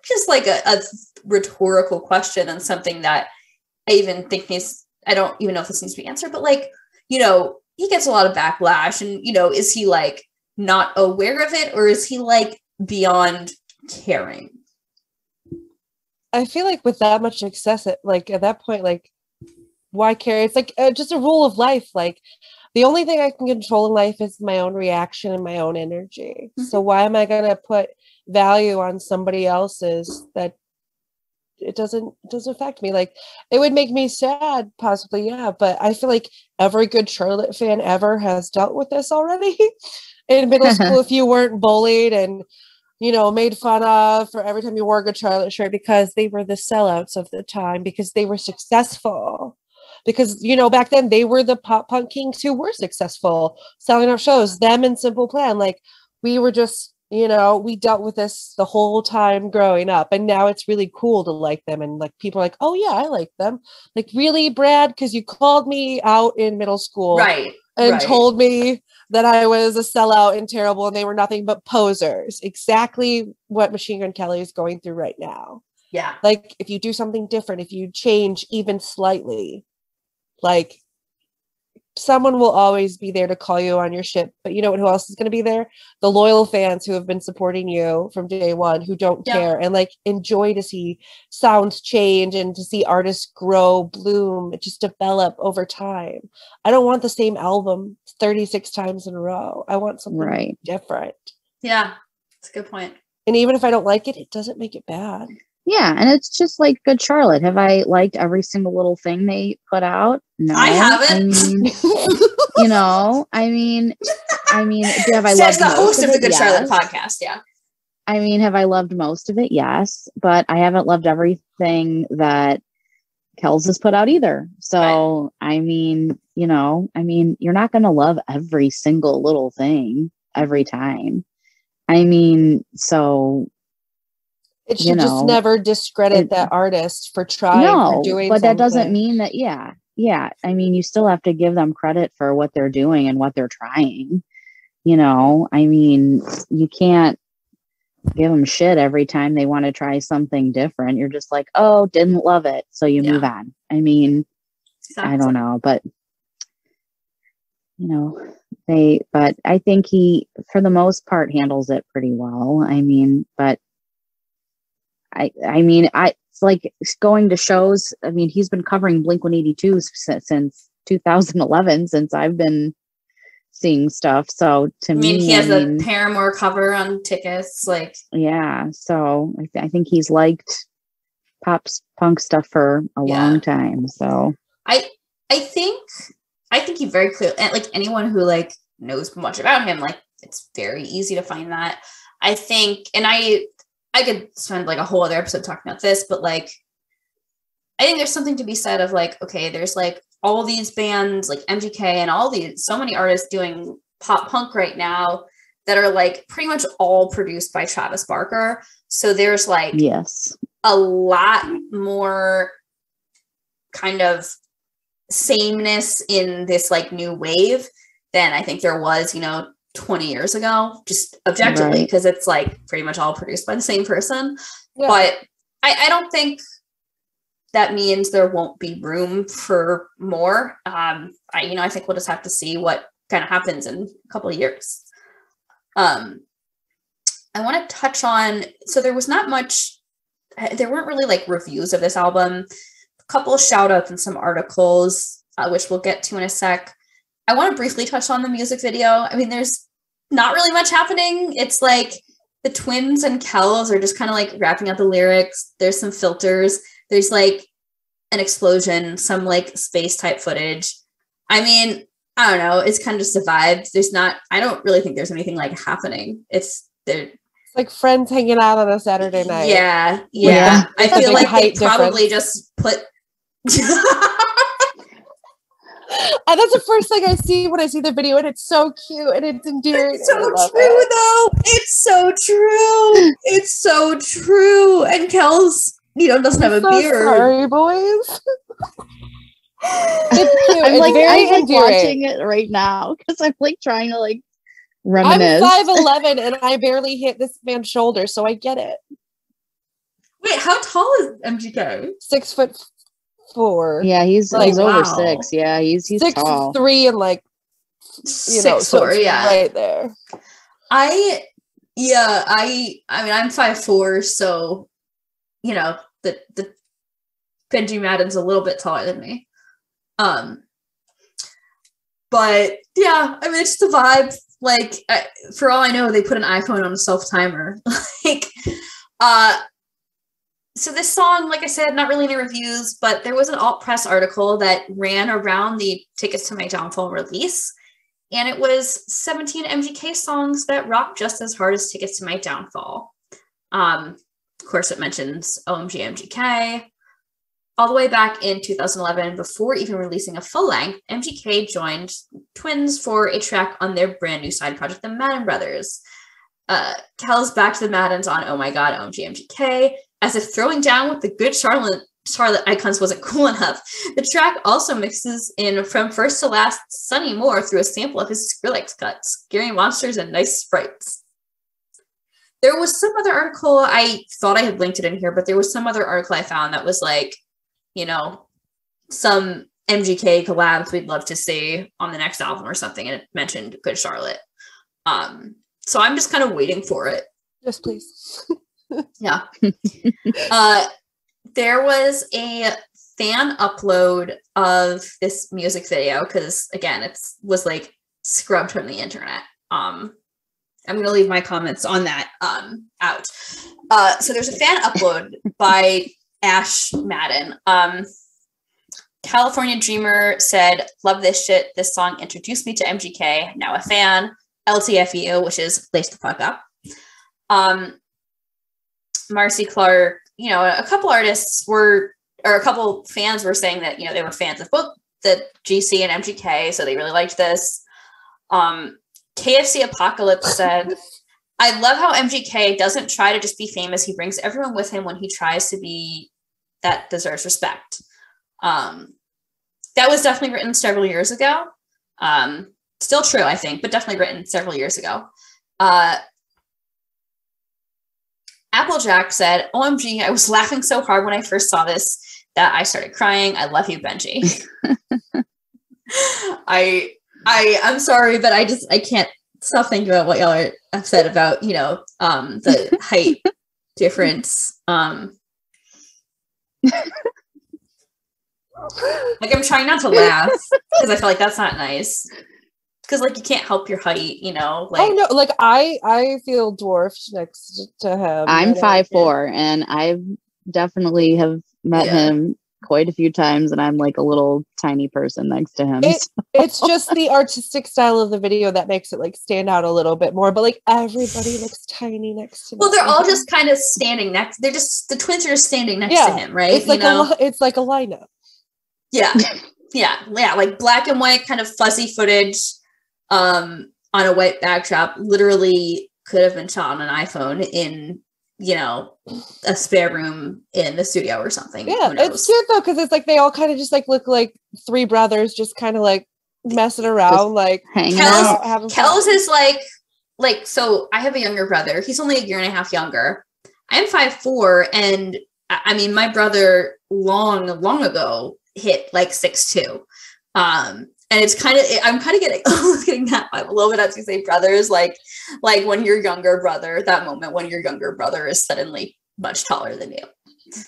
just like a, a rhetorical question and something that I even think needs, I don't even know if this needs to be answered, but like, you know, he gets a lot of backlash and, you know, is he like not aware of it, or is he like beyond caring? I feel like with that much success, at, like at that point, like, why care? It's like uh, just a rule of life. Like the only thing I can control in life is my own reaction and my own energy. Mm-hmm. So why am I going to put value on somebody else's that it doesn't, it doesn't affect me? Like it would make me sad possibly. Yeah. But I feel like every Good Charlotte fan ever has dealt with this already in middle school. If you weren't bullied and, you know, made fun of for every time you wore a Good Charlotte shirt because they were the sellouts of the time, because they were successful. Because, you know, back then they were the pop punk kings who were successful selling out shows, them and Simple Plan. Like we were just, you know, we dealt with this the whole time growing up. And now it's really cool to like them. And like people are like, oh, yeah, I like them. Like, really, Brad? Because you called me out in middle school. Right. And right. told me that I was a sellout and terrible and they were nothing but posers. Exactly what Machine Gun Kelly is going through right now. Yeah. Like if you do something different, if you change even slightly. Like someone will always be there to call you on your shit, but you know what, who else is going to be there? The loyal fans who have been supporting you from day one, who don't yeah. care and like enjoy to see sounds change and to see artists grow, bloom, just develop over time. I don't want the same album thirty-six times in a row. I want something right. different. Yeah, that's a good point. And even if I don't like it, it doesn't make it bad. Yeah, and it's just like Good Charlotte. Have I liked every single little thing they put out? No, I haven't. I mean, you know, I mean, I mean, have I so loved the most host of, of the Good yes. Charlotte podcast? Yeah. I mean, have I loved most of it? Yes, but I haven't loved everything that Kells has put out either. So right. I mean, you know, I mean, you're not going to love every single little thing every time. I mean, so. It should you know, just never discredit it, that artist for trying no, or doing but something. That doesn't mean that, yeah, yeah. I mean, you still have to give them credit for what they're doing and what they're trying. You know, I mean, you can't give them shit every time they want to try something different. You're just like, oh, didn't love it. So you yeah. move on. I mean, exactly. I don't know, but, you know, they, but I think he, for the most part, handles it pretty well. I mean, but, I, I mean, I it's like going to shows. I mean, he's been covering Blink one eighty-two since, since two thousand eleven, since I've been seeing stuff. So to I mean, me, he has I mean, a Paramore cover on Tickets. Like, yeah. So I, th- I think he's liked pop punk stuff for a yeah. long time. So I, I think, I think he very clearly, like anyone who like knows much about him, like it's very easy to find that. I think, and I. I could spend like a whole other episode talking about this, but like, I think there's something to be said of like, okay, there's like all these bands like M G K and all these, so many artists doing pop punk right now that are like pretty much all produced by Travis Barker. So there's like yes, a lot more kind of sameness in this like new wave than I think there was, you know, twenty years ago, just objectively, because right. it's like pretty much all produced by the same person. Yeah. But I, I don't think that means there won't be room for more. Um, I, you know, I think we'll just have to see what kind of happens in a couple of years. Um, I want to touch on, so there was not much, there weren't really like reviews of this album, a couple of shout outs and some articles, uh, which we'll get to in a sec. I want to briefly touch on the music video. I mean, there's not really much happening. It's like the twins and Kells are just kind of like wrapping up the lyrics. There's some filters. There's like an explosion, some like space type footage. I mean, I don't know. It's kind of just a vibe. There's not, I don't really think there's anything like happening. It's there. Like friends hanging out on a Saturday night. Yeah. Yeah. I it's feel like they probably difference. just put. And that's the first thing I see when I see the video, and it's so cute and it's endearing. It's so true it. though. It's so true. It's so true. And Kells, you know, doesn't I'm have a so beard. Sorry, boys. It's cute. I'm it's like, very I'm like watching it right now because I'm like trying to like reminisce. I'm five eleven and I barely hit this man's shoulder, so I get it. Wait, how tall is M G K? Six foot four. Yeah, he's, like, he's wow. over six. Yeah, he's he's six, tall. Three and like you six know, so four, yeah, right there. I yeah, I I mean I'm five four, so you know the the Benji Madden's a little bit taller than me. Um, but yeah, I mean it's the vibe. Like I, for all I know, they put an iPhone on a self timer. Like, uh. So this song, like I said, not really any reviews, but there was an alt press article that ran around the Tickets to My Downfall release. And it was seventeen M G K songs that rock just as hard as Tickets to My Downfall. Um, of course, it mentions O M G M G K. All the way back in two thousand eleven, before even releasing a full length, M G K joined Twins for a track on their brand new side project, the Madden Brothers. Uh, Kells back to the Maddens on Oh My God, O M G M G K. As if throwing down with the Good Charlotte Charlotte icons wasn't cool enough. The track also mixes in from first to last Sonny Moore through a sample of his Skrillex cuts, scary monsters and nice sprites. There was some other article, I thought I had linked it in here, but there was some other article I found that was like, you know, some M G K collabs we'd love to see on the next album or something, and it mentioned Good Charlotte. Um, so I'm just kind of waiting for it. Yes, please. Yeah. Uh, there was a fan upload of this music video because, again, it was like scrubbed from the internet. Um, I'm going to leave my comments on that um, out. Uh, so there's a fan upload by Ash Madden. Um, California Dreamer said, "Love this shit. This song introduced me to M G K. Now a fan. L T F U," which is lace the fuck up. Um, Marcy Clark, you know, a couple artists were, or a couple fans were saying that, you know, they were fans of both the G C and M G K, so they really liked this. Um, K F C Apocalypse said, "I love how M G K doesn't try to just be famous. He brings everyone with him when he tries to be, that deserves respect." Um, that was definitely written several years ago. Um, still true, I think, but definitely written several years ago. Uh, Applejack said, "O M G, I was laughing so hard when I first saw this that I started crying. I love you, Benji." I, I, I'm sorry, but I just, I can't stop thinking about what y'all are upset about, you know, um, the height difference. Um, like I'm trying not to laugh because I feel like that's not nice. Because, like, you can't help your height, you know? Like, oh, no, like, I, I feel dwarfed next to him. I'm five foot four, and I definitely have met yeah. him quite a few times, and I'm, like, a little tiny person next to him. It, so. It's just the artistic style of the video that makes it, like, stand out a little bit more, but, like, everybody looks tiny next to him. Well, they're all just kind of standing next. They're just, the twins are just standing next yeah. to him, right? It's, you like, know? A, it's like a lineup. Yeah. yeah. Yeah. Like, black and white, kind of fuzzy footage. Um, on a white backdrop, literally could have been shot on an iPhone in, you know, a spare room in the studio or something. Yeah, it's cute though because it's like they all kind of just like look like three brothers, just kind of like messing around, just like hanging out, having fun. Kells is like, like so. I have a younger brother. He's only a year and a half younger. I'm five foot four, and I mean my brother long, long ago hit like six two. Um, And it's kind of, I'm kind of getting, getting that vibe a little bit. As you say, brothers, like, like when your younger brother, that moment when your younger brother is suddenly much taller than you.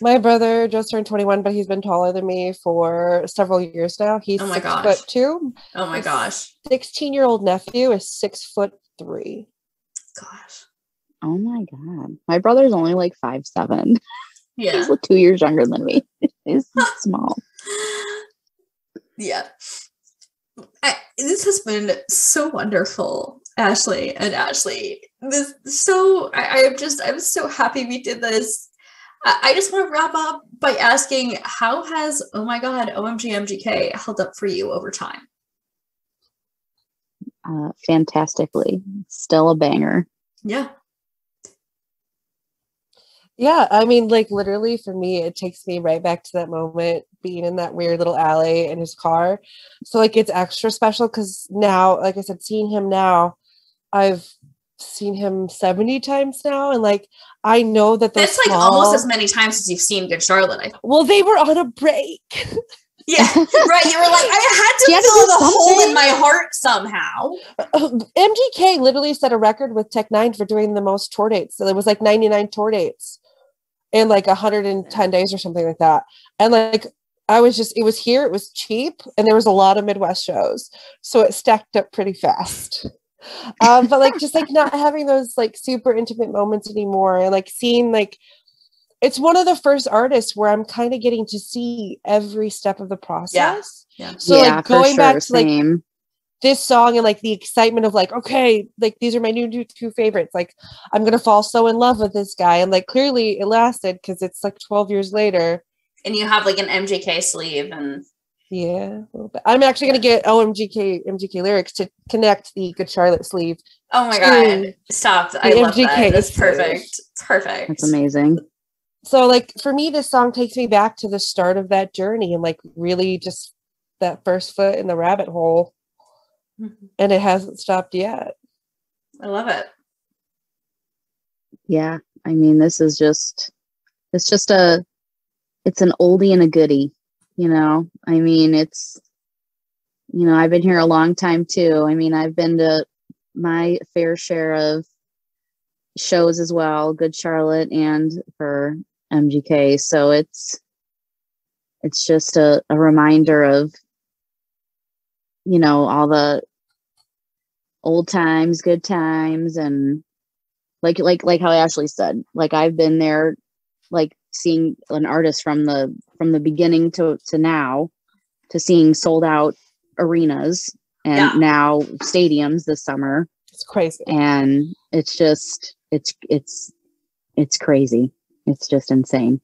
My brother just turned twenty-one, but he's been taller than me for several years now. He's oh my six gosh. foot two. Oh my, my gosh. sixteen year old nephew is six foot three. Gosh. Oh my God. My brother's only like five, seven. Yeah. He's like two years younger than me. He's small. Yeah. I, this has been so wonderful, Ashley and Ashley. This so I, I'm just I'm so happy we did this. I, I just want to wrap up by asking, how has oh my God O M G M G K held up for you over time? Uh, fantastically, still a banger. Yeah. Yeah, I mean, like literally for me, it takes me right back to that moment being in that weird little alley in his car. So like it's extra special because now, like I said, seeing him now, I've seen him seventy times now. And like, I know that that's small, like almost as many times as you've seen Good Charlotte. I well, they were on a break. Yeah, right. You were like, I had to had fill to the something. hole in my heart somehow. M G K literally set a record with Tech Nine for doing the most tour dates. So there was like ninety-nine tour dates. In like one hundred ten days or something like that. And like, I was just, it was here, it was cheap, and there was a lot of Midwest shows. So it stacked up pretty fast. Um, but like, just like not having those like super intimate moments anymore. And like seeing like, it's one of the first artists where I'm kind of getting to see every step of the process. Yeah. Yeah. So yeah, like going sure, back to like same. this song and like the excitement of like, okay, like these are my new, new two favorites. Like I'm going to fall so in love with this guy. And like, clearly it lasted because it's like twelve years later. And you have like an M G K sleeve and. Yeah. A little bit. I'm actually going to get O M G K M G K lyrics to connect the Good Charlotte sleeve. Oh my God. Stop. I love M G K that. That's perfect. It's perfect. That's amazing. So like for me, this song takes me back to the start of that journey and like really just that first foot in the rabbit hole. And it hasn't stopped yet. I love it. Yeah. I mean, this is just, it's just a, it's an oldie and a goodie, you know? I mean, it's, you know, I've been here a long time too. I mean, I've been to my fair share of shows as well, Good Charlotte and for M G K. So it's, it's just a, a reminder of, you know, all the old times, good times, and like like like how Ashley said, like I've been there, like seeing an artist from the from the beginning to to now, to seeing sold out arenas and yeah. now stadiums this summer. It's crazy, and it's just it's it's it's crazy. It's just insane.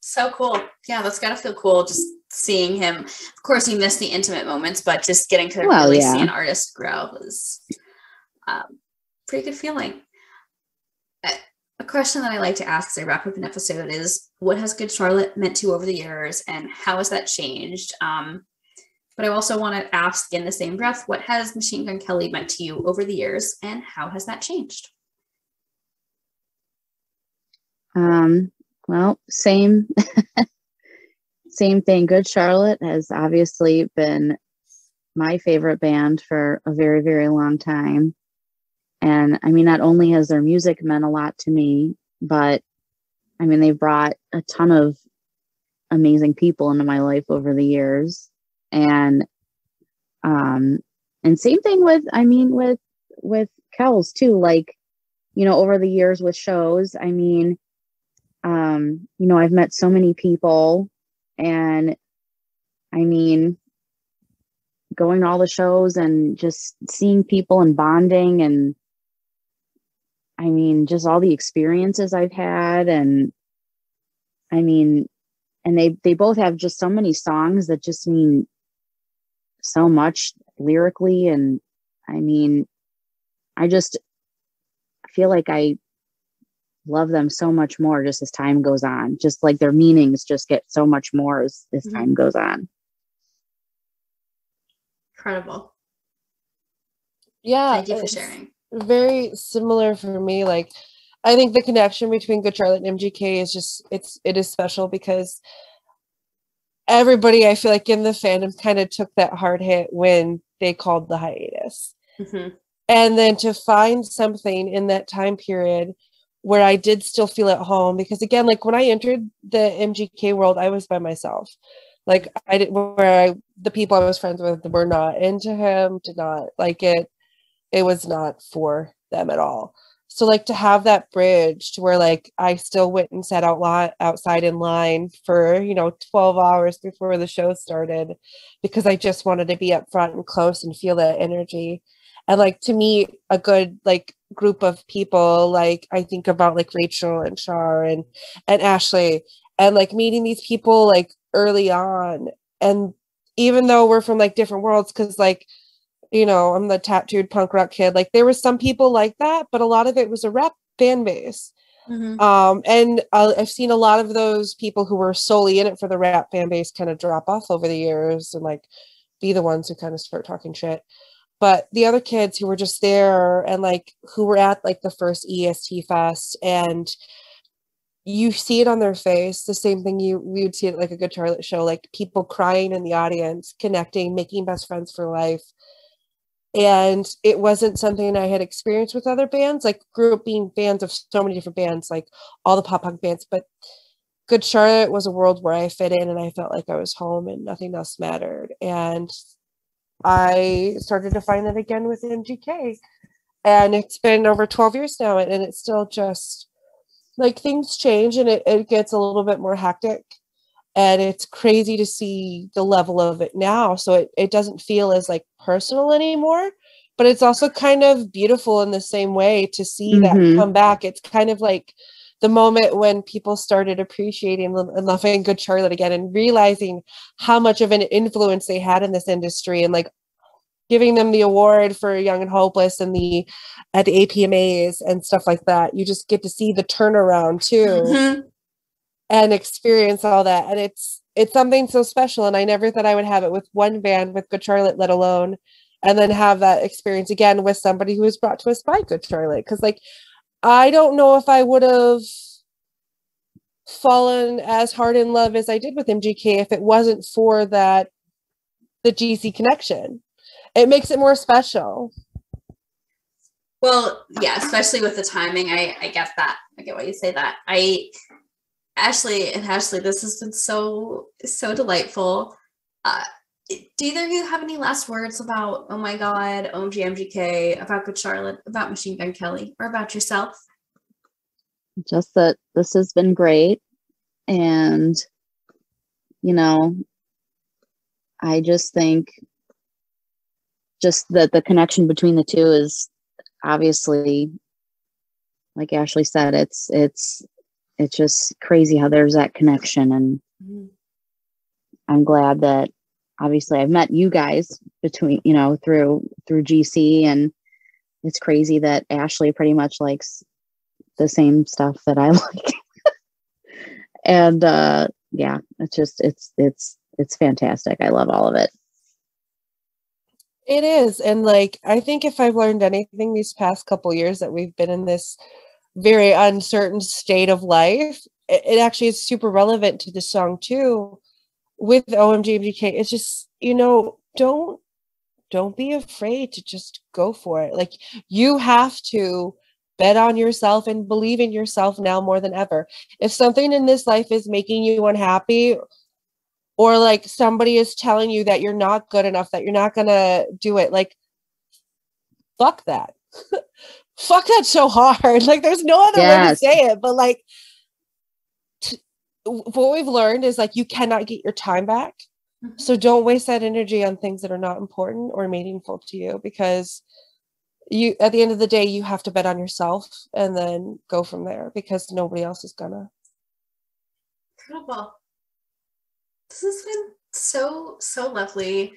So cool. Yeah, that's gotta feel cool. Just seeing him, of course you miss the intimate moments, but just getting to well, really yeah. see an artist grow was um pretty good feeling. A question that I like to ask as I wrap up an episode is, what has Good Charlotte meant to you over the years and how has that changed? Um but I also want to ask in the same breath, what has Machine Gun Kelly meant to you over the years and how has that changed? Um well, same Same thing. Good Charlotte has obviously been my favorite band for a very, very long time. And I mean, not only has their music meant a lot to me, but I mean, they brought a ton of amazing people into my life over the years. And, um, and same thing with, I mean, with, with Kells too, like, you know, over the years with shows, I mean, um, you know, I've met so many people. And I mean, going to all the shows and just seeing people and bonding, and I mean, just all the experiences I've had. And I mean, and they, they both have just so many songs that just mean so much lyrically. And I mean, I just feel like I love them so much more just as time goes on, just like their meanings just get so much more as, as mm-hmm. time goes on. Incredible. Yeah. Thank you for sharing. Very similar for me. Like, I think the connection between Good Charlotte and M G K is just, it's, it is special because everybody, I feel like, in the fandom kind of took that hard hit when they called the hiatus. Mm-hmm. And then to find something in that time period where I did still feel at home, because again, like when I entered the M G K world, I was by myself. Like I didn't, where I, the people I was friends with were not into him, did not like it. It was not for them at all. So like to have that bridge to where like I still went and sat out lot outside in line for, you know, twelve hours before the show started, because I just wanted to be up front and close and feel that energy. And like to meet a good like group of people, like I think about like Rachel and Char and and Ashley, and like meeting these people like early on. And even though we're from like different worlds, because like, you know, I'm the tattooed punk rock kid. Like there were some people like that, but a lot of it was a rap fan base. Mm-hmm. Um, and uh, I've seen a lot of those people who were solely in it for the rap fan base kind of drop off over the years and like be the ones who kind of start talking shit. But the other kids who were just there and like who were at like the first E S T Fest, and you see it on their face, the same thing you we would see at like a Good Charlotte show, like people crying in the audience, connecting, making best friends for life. And it wasn't something I had experienced with other bands. Like grew up being fans of so many different bands, like all the pop punk bands, but Good Charlotte was a world where I fit in and I felt like I was home and nothing else mattered. And I started to find that again with M G K, and it's been over twelve years now, and it's still just like things change and it, it gets a little bit more hectic. And it's crazy to see the level of it now. So it, it doesn't feel as like personal anymore, but it's also kind of beautiful in the same way to see mm-hmm. that come back. It's kind of like the moment when people started appreciating and loving Good Charlotte again and realizing how much of an influence they had in this industry, and like giving them the award for Young and Hopeless and the at the A P M As and stuff like that. You just get to see the turnaround too. Mm-hmm. And experience all that. And it's it's something so special. And I never thought I would have it with one band, with Good Charlotte, let alone, and then have that experience again with somebody who was brought to us by Good Charlotte. Because like, I don't know if I would have fallen as hard in love as I did with M G K if it wasn't for that, the G C connection. It makes it more special. Well, yeah, especially with the timing. I, I get that. I get why you say that. I... Ashley and Ashley, this has been so, so delightful. Uh, do either of you have any last words about, oh my God, O M G M G K, about Good Charlotte, about Machine Gun Kelly, or about yourself? Just that this has been great. And, you know, I just think just that the connection between the two is obviously, like Ashley said, it's, it's, it's just crazy how there's that connection. And mm-hmm. I'm glad that obviously I've met you guys between, you know, through, through G C, and it's crazy that Ashley pretty much likes the same stuff that I like. And uh, yeah, it's just, it's, it's, it's fantastic. I love all of it. It is. And like, I think if I've learned anything these past couple years that we've been in this very uncertain state of life, it, it actually is super relevant to this song too. With O M G M G K, it's just, you know, don't don't be afraid to just go for it. Like you have to bet on yourself and believe in yourself now more than ever. If something in this life is making you unhappy, or like somebody is telling you that you're not good enough, that you're not gonna do it, like fuck that. Fuck that so hard. Like there's no other yes. way to say it, but like t- what we've learned is like you cannot get your time back. Mm-hmm. So don't waste that energy on things that are not important or meaningful to you, because you, at the end of the day, you have to bet on yourself and then go from there, because nobody else is gonna. Incredible. This has been so, so lovely.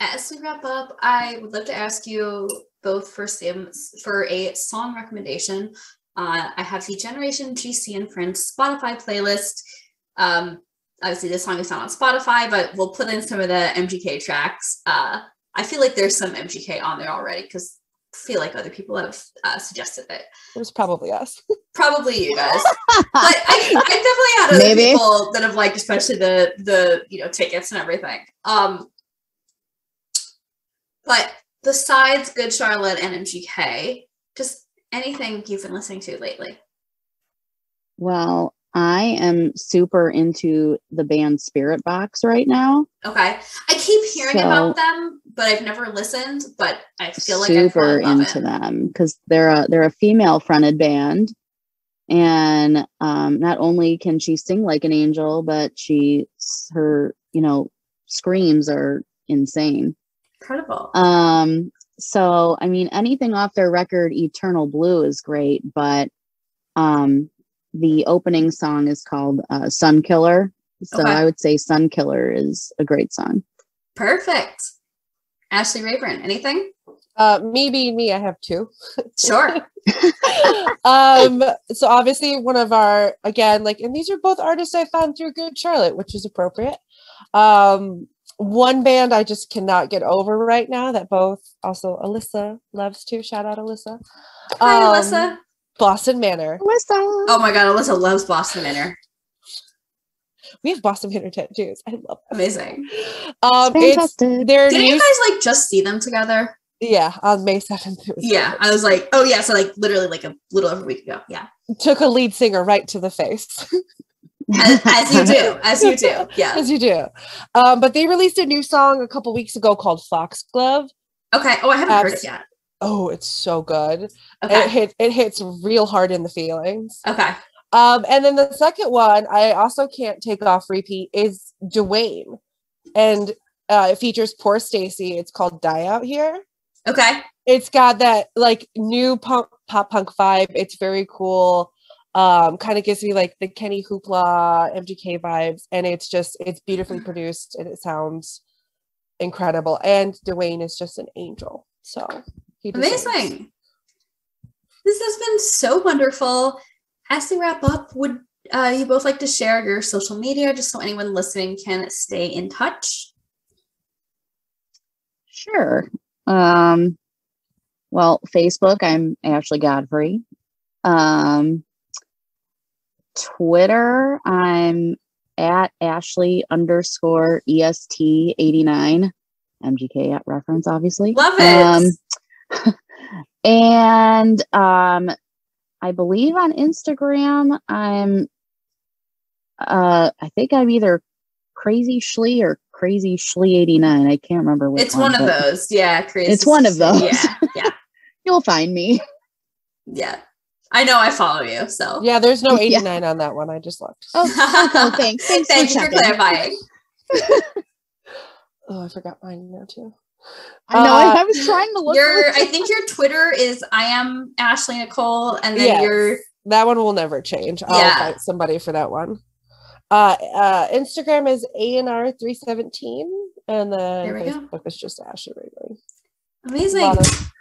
As we wrap up, I would love to ask you both for, sim- for a song recommendation. Uh, I have the Generation G C and Friends Spotify playlist. Um, obviously, this song is not on Spotify, but we'll put in some of the M G K tracks. Uh, I feel like there's some M G K on there already, because feel like other people have uh, suggested it. It was probably us. Probably you guys. But I, I definitely had other Maybe. people that have liked, especially the, the, you know, tickets and everything. Um, but besides Good Charlotte and M G K, just anything you've been listening to lately? Well, I am super into the band Spirit Box right now. Okay. I keep hearing so, about them, but I've never listened, but I feel like I'm super into it. them because they're a, they're a female fronted band. And um, not only can she sing like an angel, but she, her, you know, screams are insane. Incredible. Um, so, I mean, anything off their record, Eternal Blue, is great, but um, the opening song is called uh, Sun Killer. So okay. I would say Sun Killer is a great song. Perfect. Ashley Rayburn, anything? Uh, me being me, I have two. Sure. um, so obviously one of our, again, like, and these are both artists I found through Good Charlotte, which is appropriate. Um, one band I just cannot get over right now that both, also Alyssa loves to, shout out Alyssa. Hi, um, Alyssa. Boston Manor. Alyssa. Oh my God, Alyssa loves Boston Manor. We have Boston Manor tattoos. I love them. Amazing. Um, it's it's their Didn't new... you guys like just see them together? Yeah, on May seventh. Yeah, I was like, oh yeah, so like literally like a little over a week ago. Yeah. Took a lead singer right to the face. as, as you do, as you do. Yeah. As you do. Um, but they released a new song a couple weeks ago called Foxglove. Okay. Oh, I haven't um, heard it yet. Oh, it's so good. Okay. It, hit, it hits real hard in the feelings. Okay. Um, and then the second one, I also can't take off repeat, is Dwayne. And uh, it features Poor Stacy. It's called Die Out Here. Okay. It's got that like new punk, pop punk vibe. It's very cool. Um, kind of gives me like the Kenny Hoopla, M G K vibes. And it's just, it's beautifully produced and it sounds incredible. And Dwayne is just an angel. So. Amazing. This has been so wonderful. As we wrap up, would uh, you both like to share your social media just so anyone listening can stay in touch? Sure. Um, well, Facebook, I'm Ashley Godfrey. Um, Twitter, I'm at Ashley underscore E S T eighty-nine. M G K at reference, obviously. Love it. Um, and um I believe on Instagram I'm uh I think I'm either Crazy Shlee or Crazy Shlee eighty-nine. I can't remember which. It's one, one of those. Yeah, Crazy. It's one of those. Yeah. Yeah. You'll find me. Yeah. I know I follow you, so. Yeah, there's no eighty-nine yeah. on that one. I just looked. Oh, oh thanks. Thanks Thank for you checking. for clarifying. Oh, I forgot mine now too. I know. Uh, I was trying to look. Your, I think your Twitter is I am Ashley Nicole, and then yes, your that one will never change. I'll yeah. fight somebody for that one. Uh, uh, Instagram is A N R three seventeen, and then Facebook go. is just Ashley Rayburn. Amazing. Of,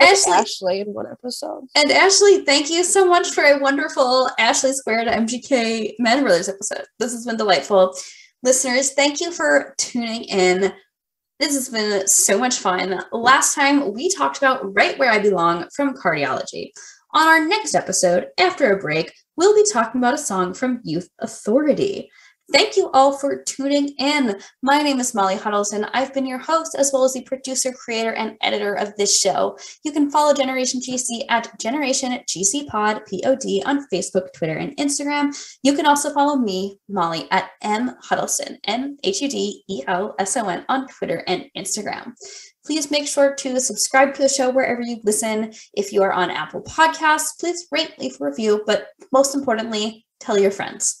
Ashley. Ashley in one episode. And Ashley, thank you so much for a wonderful Ashley Squared M G K Madden Brothers episode. This has been delightful. Listeners, thank you for tuning in. This has been so much fun. Last time we talked about Right Where I Belong from Cardiology. On our next episode, after a break, we'll be talking about a song from Youth Authority. Thank you all for tuning in. My name is Molly Huddleston. I've been your host as well as the producer, creator, and editor of this show. You can follow Generation G C at Generation G C Pod, P O D, on Facebook, Twitter, and Instagram. You can also follow me, Molly, at M Huddleston, M H U D E L S O N, on Twitter and Instagram. Please make sure to subscribe to the show wherever you listen. If you are on Apple Podcasts, please rate, leave a review, but most importantly, tell your friends.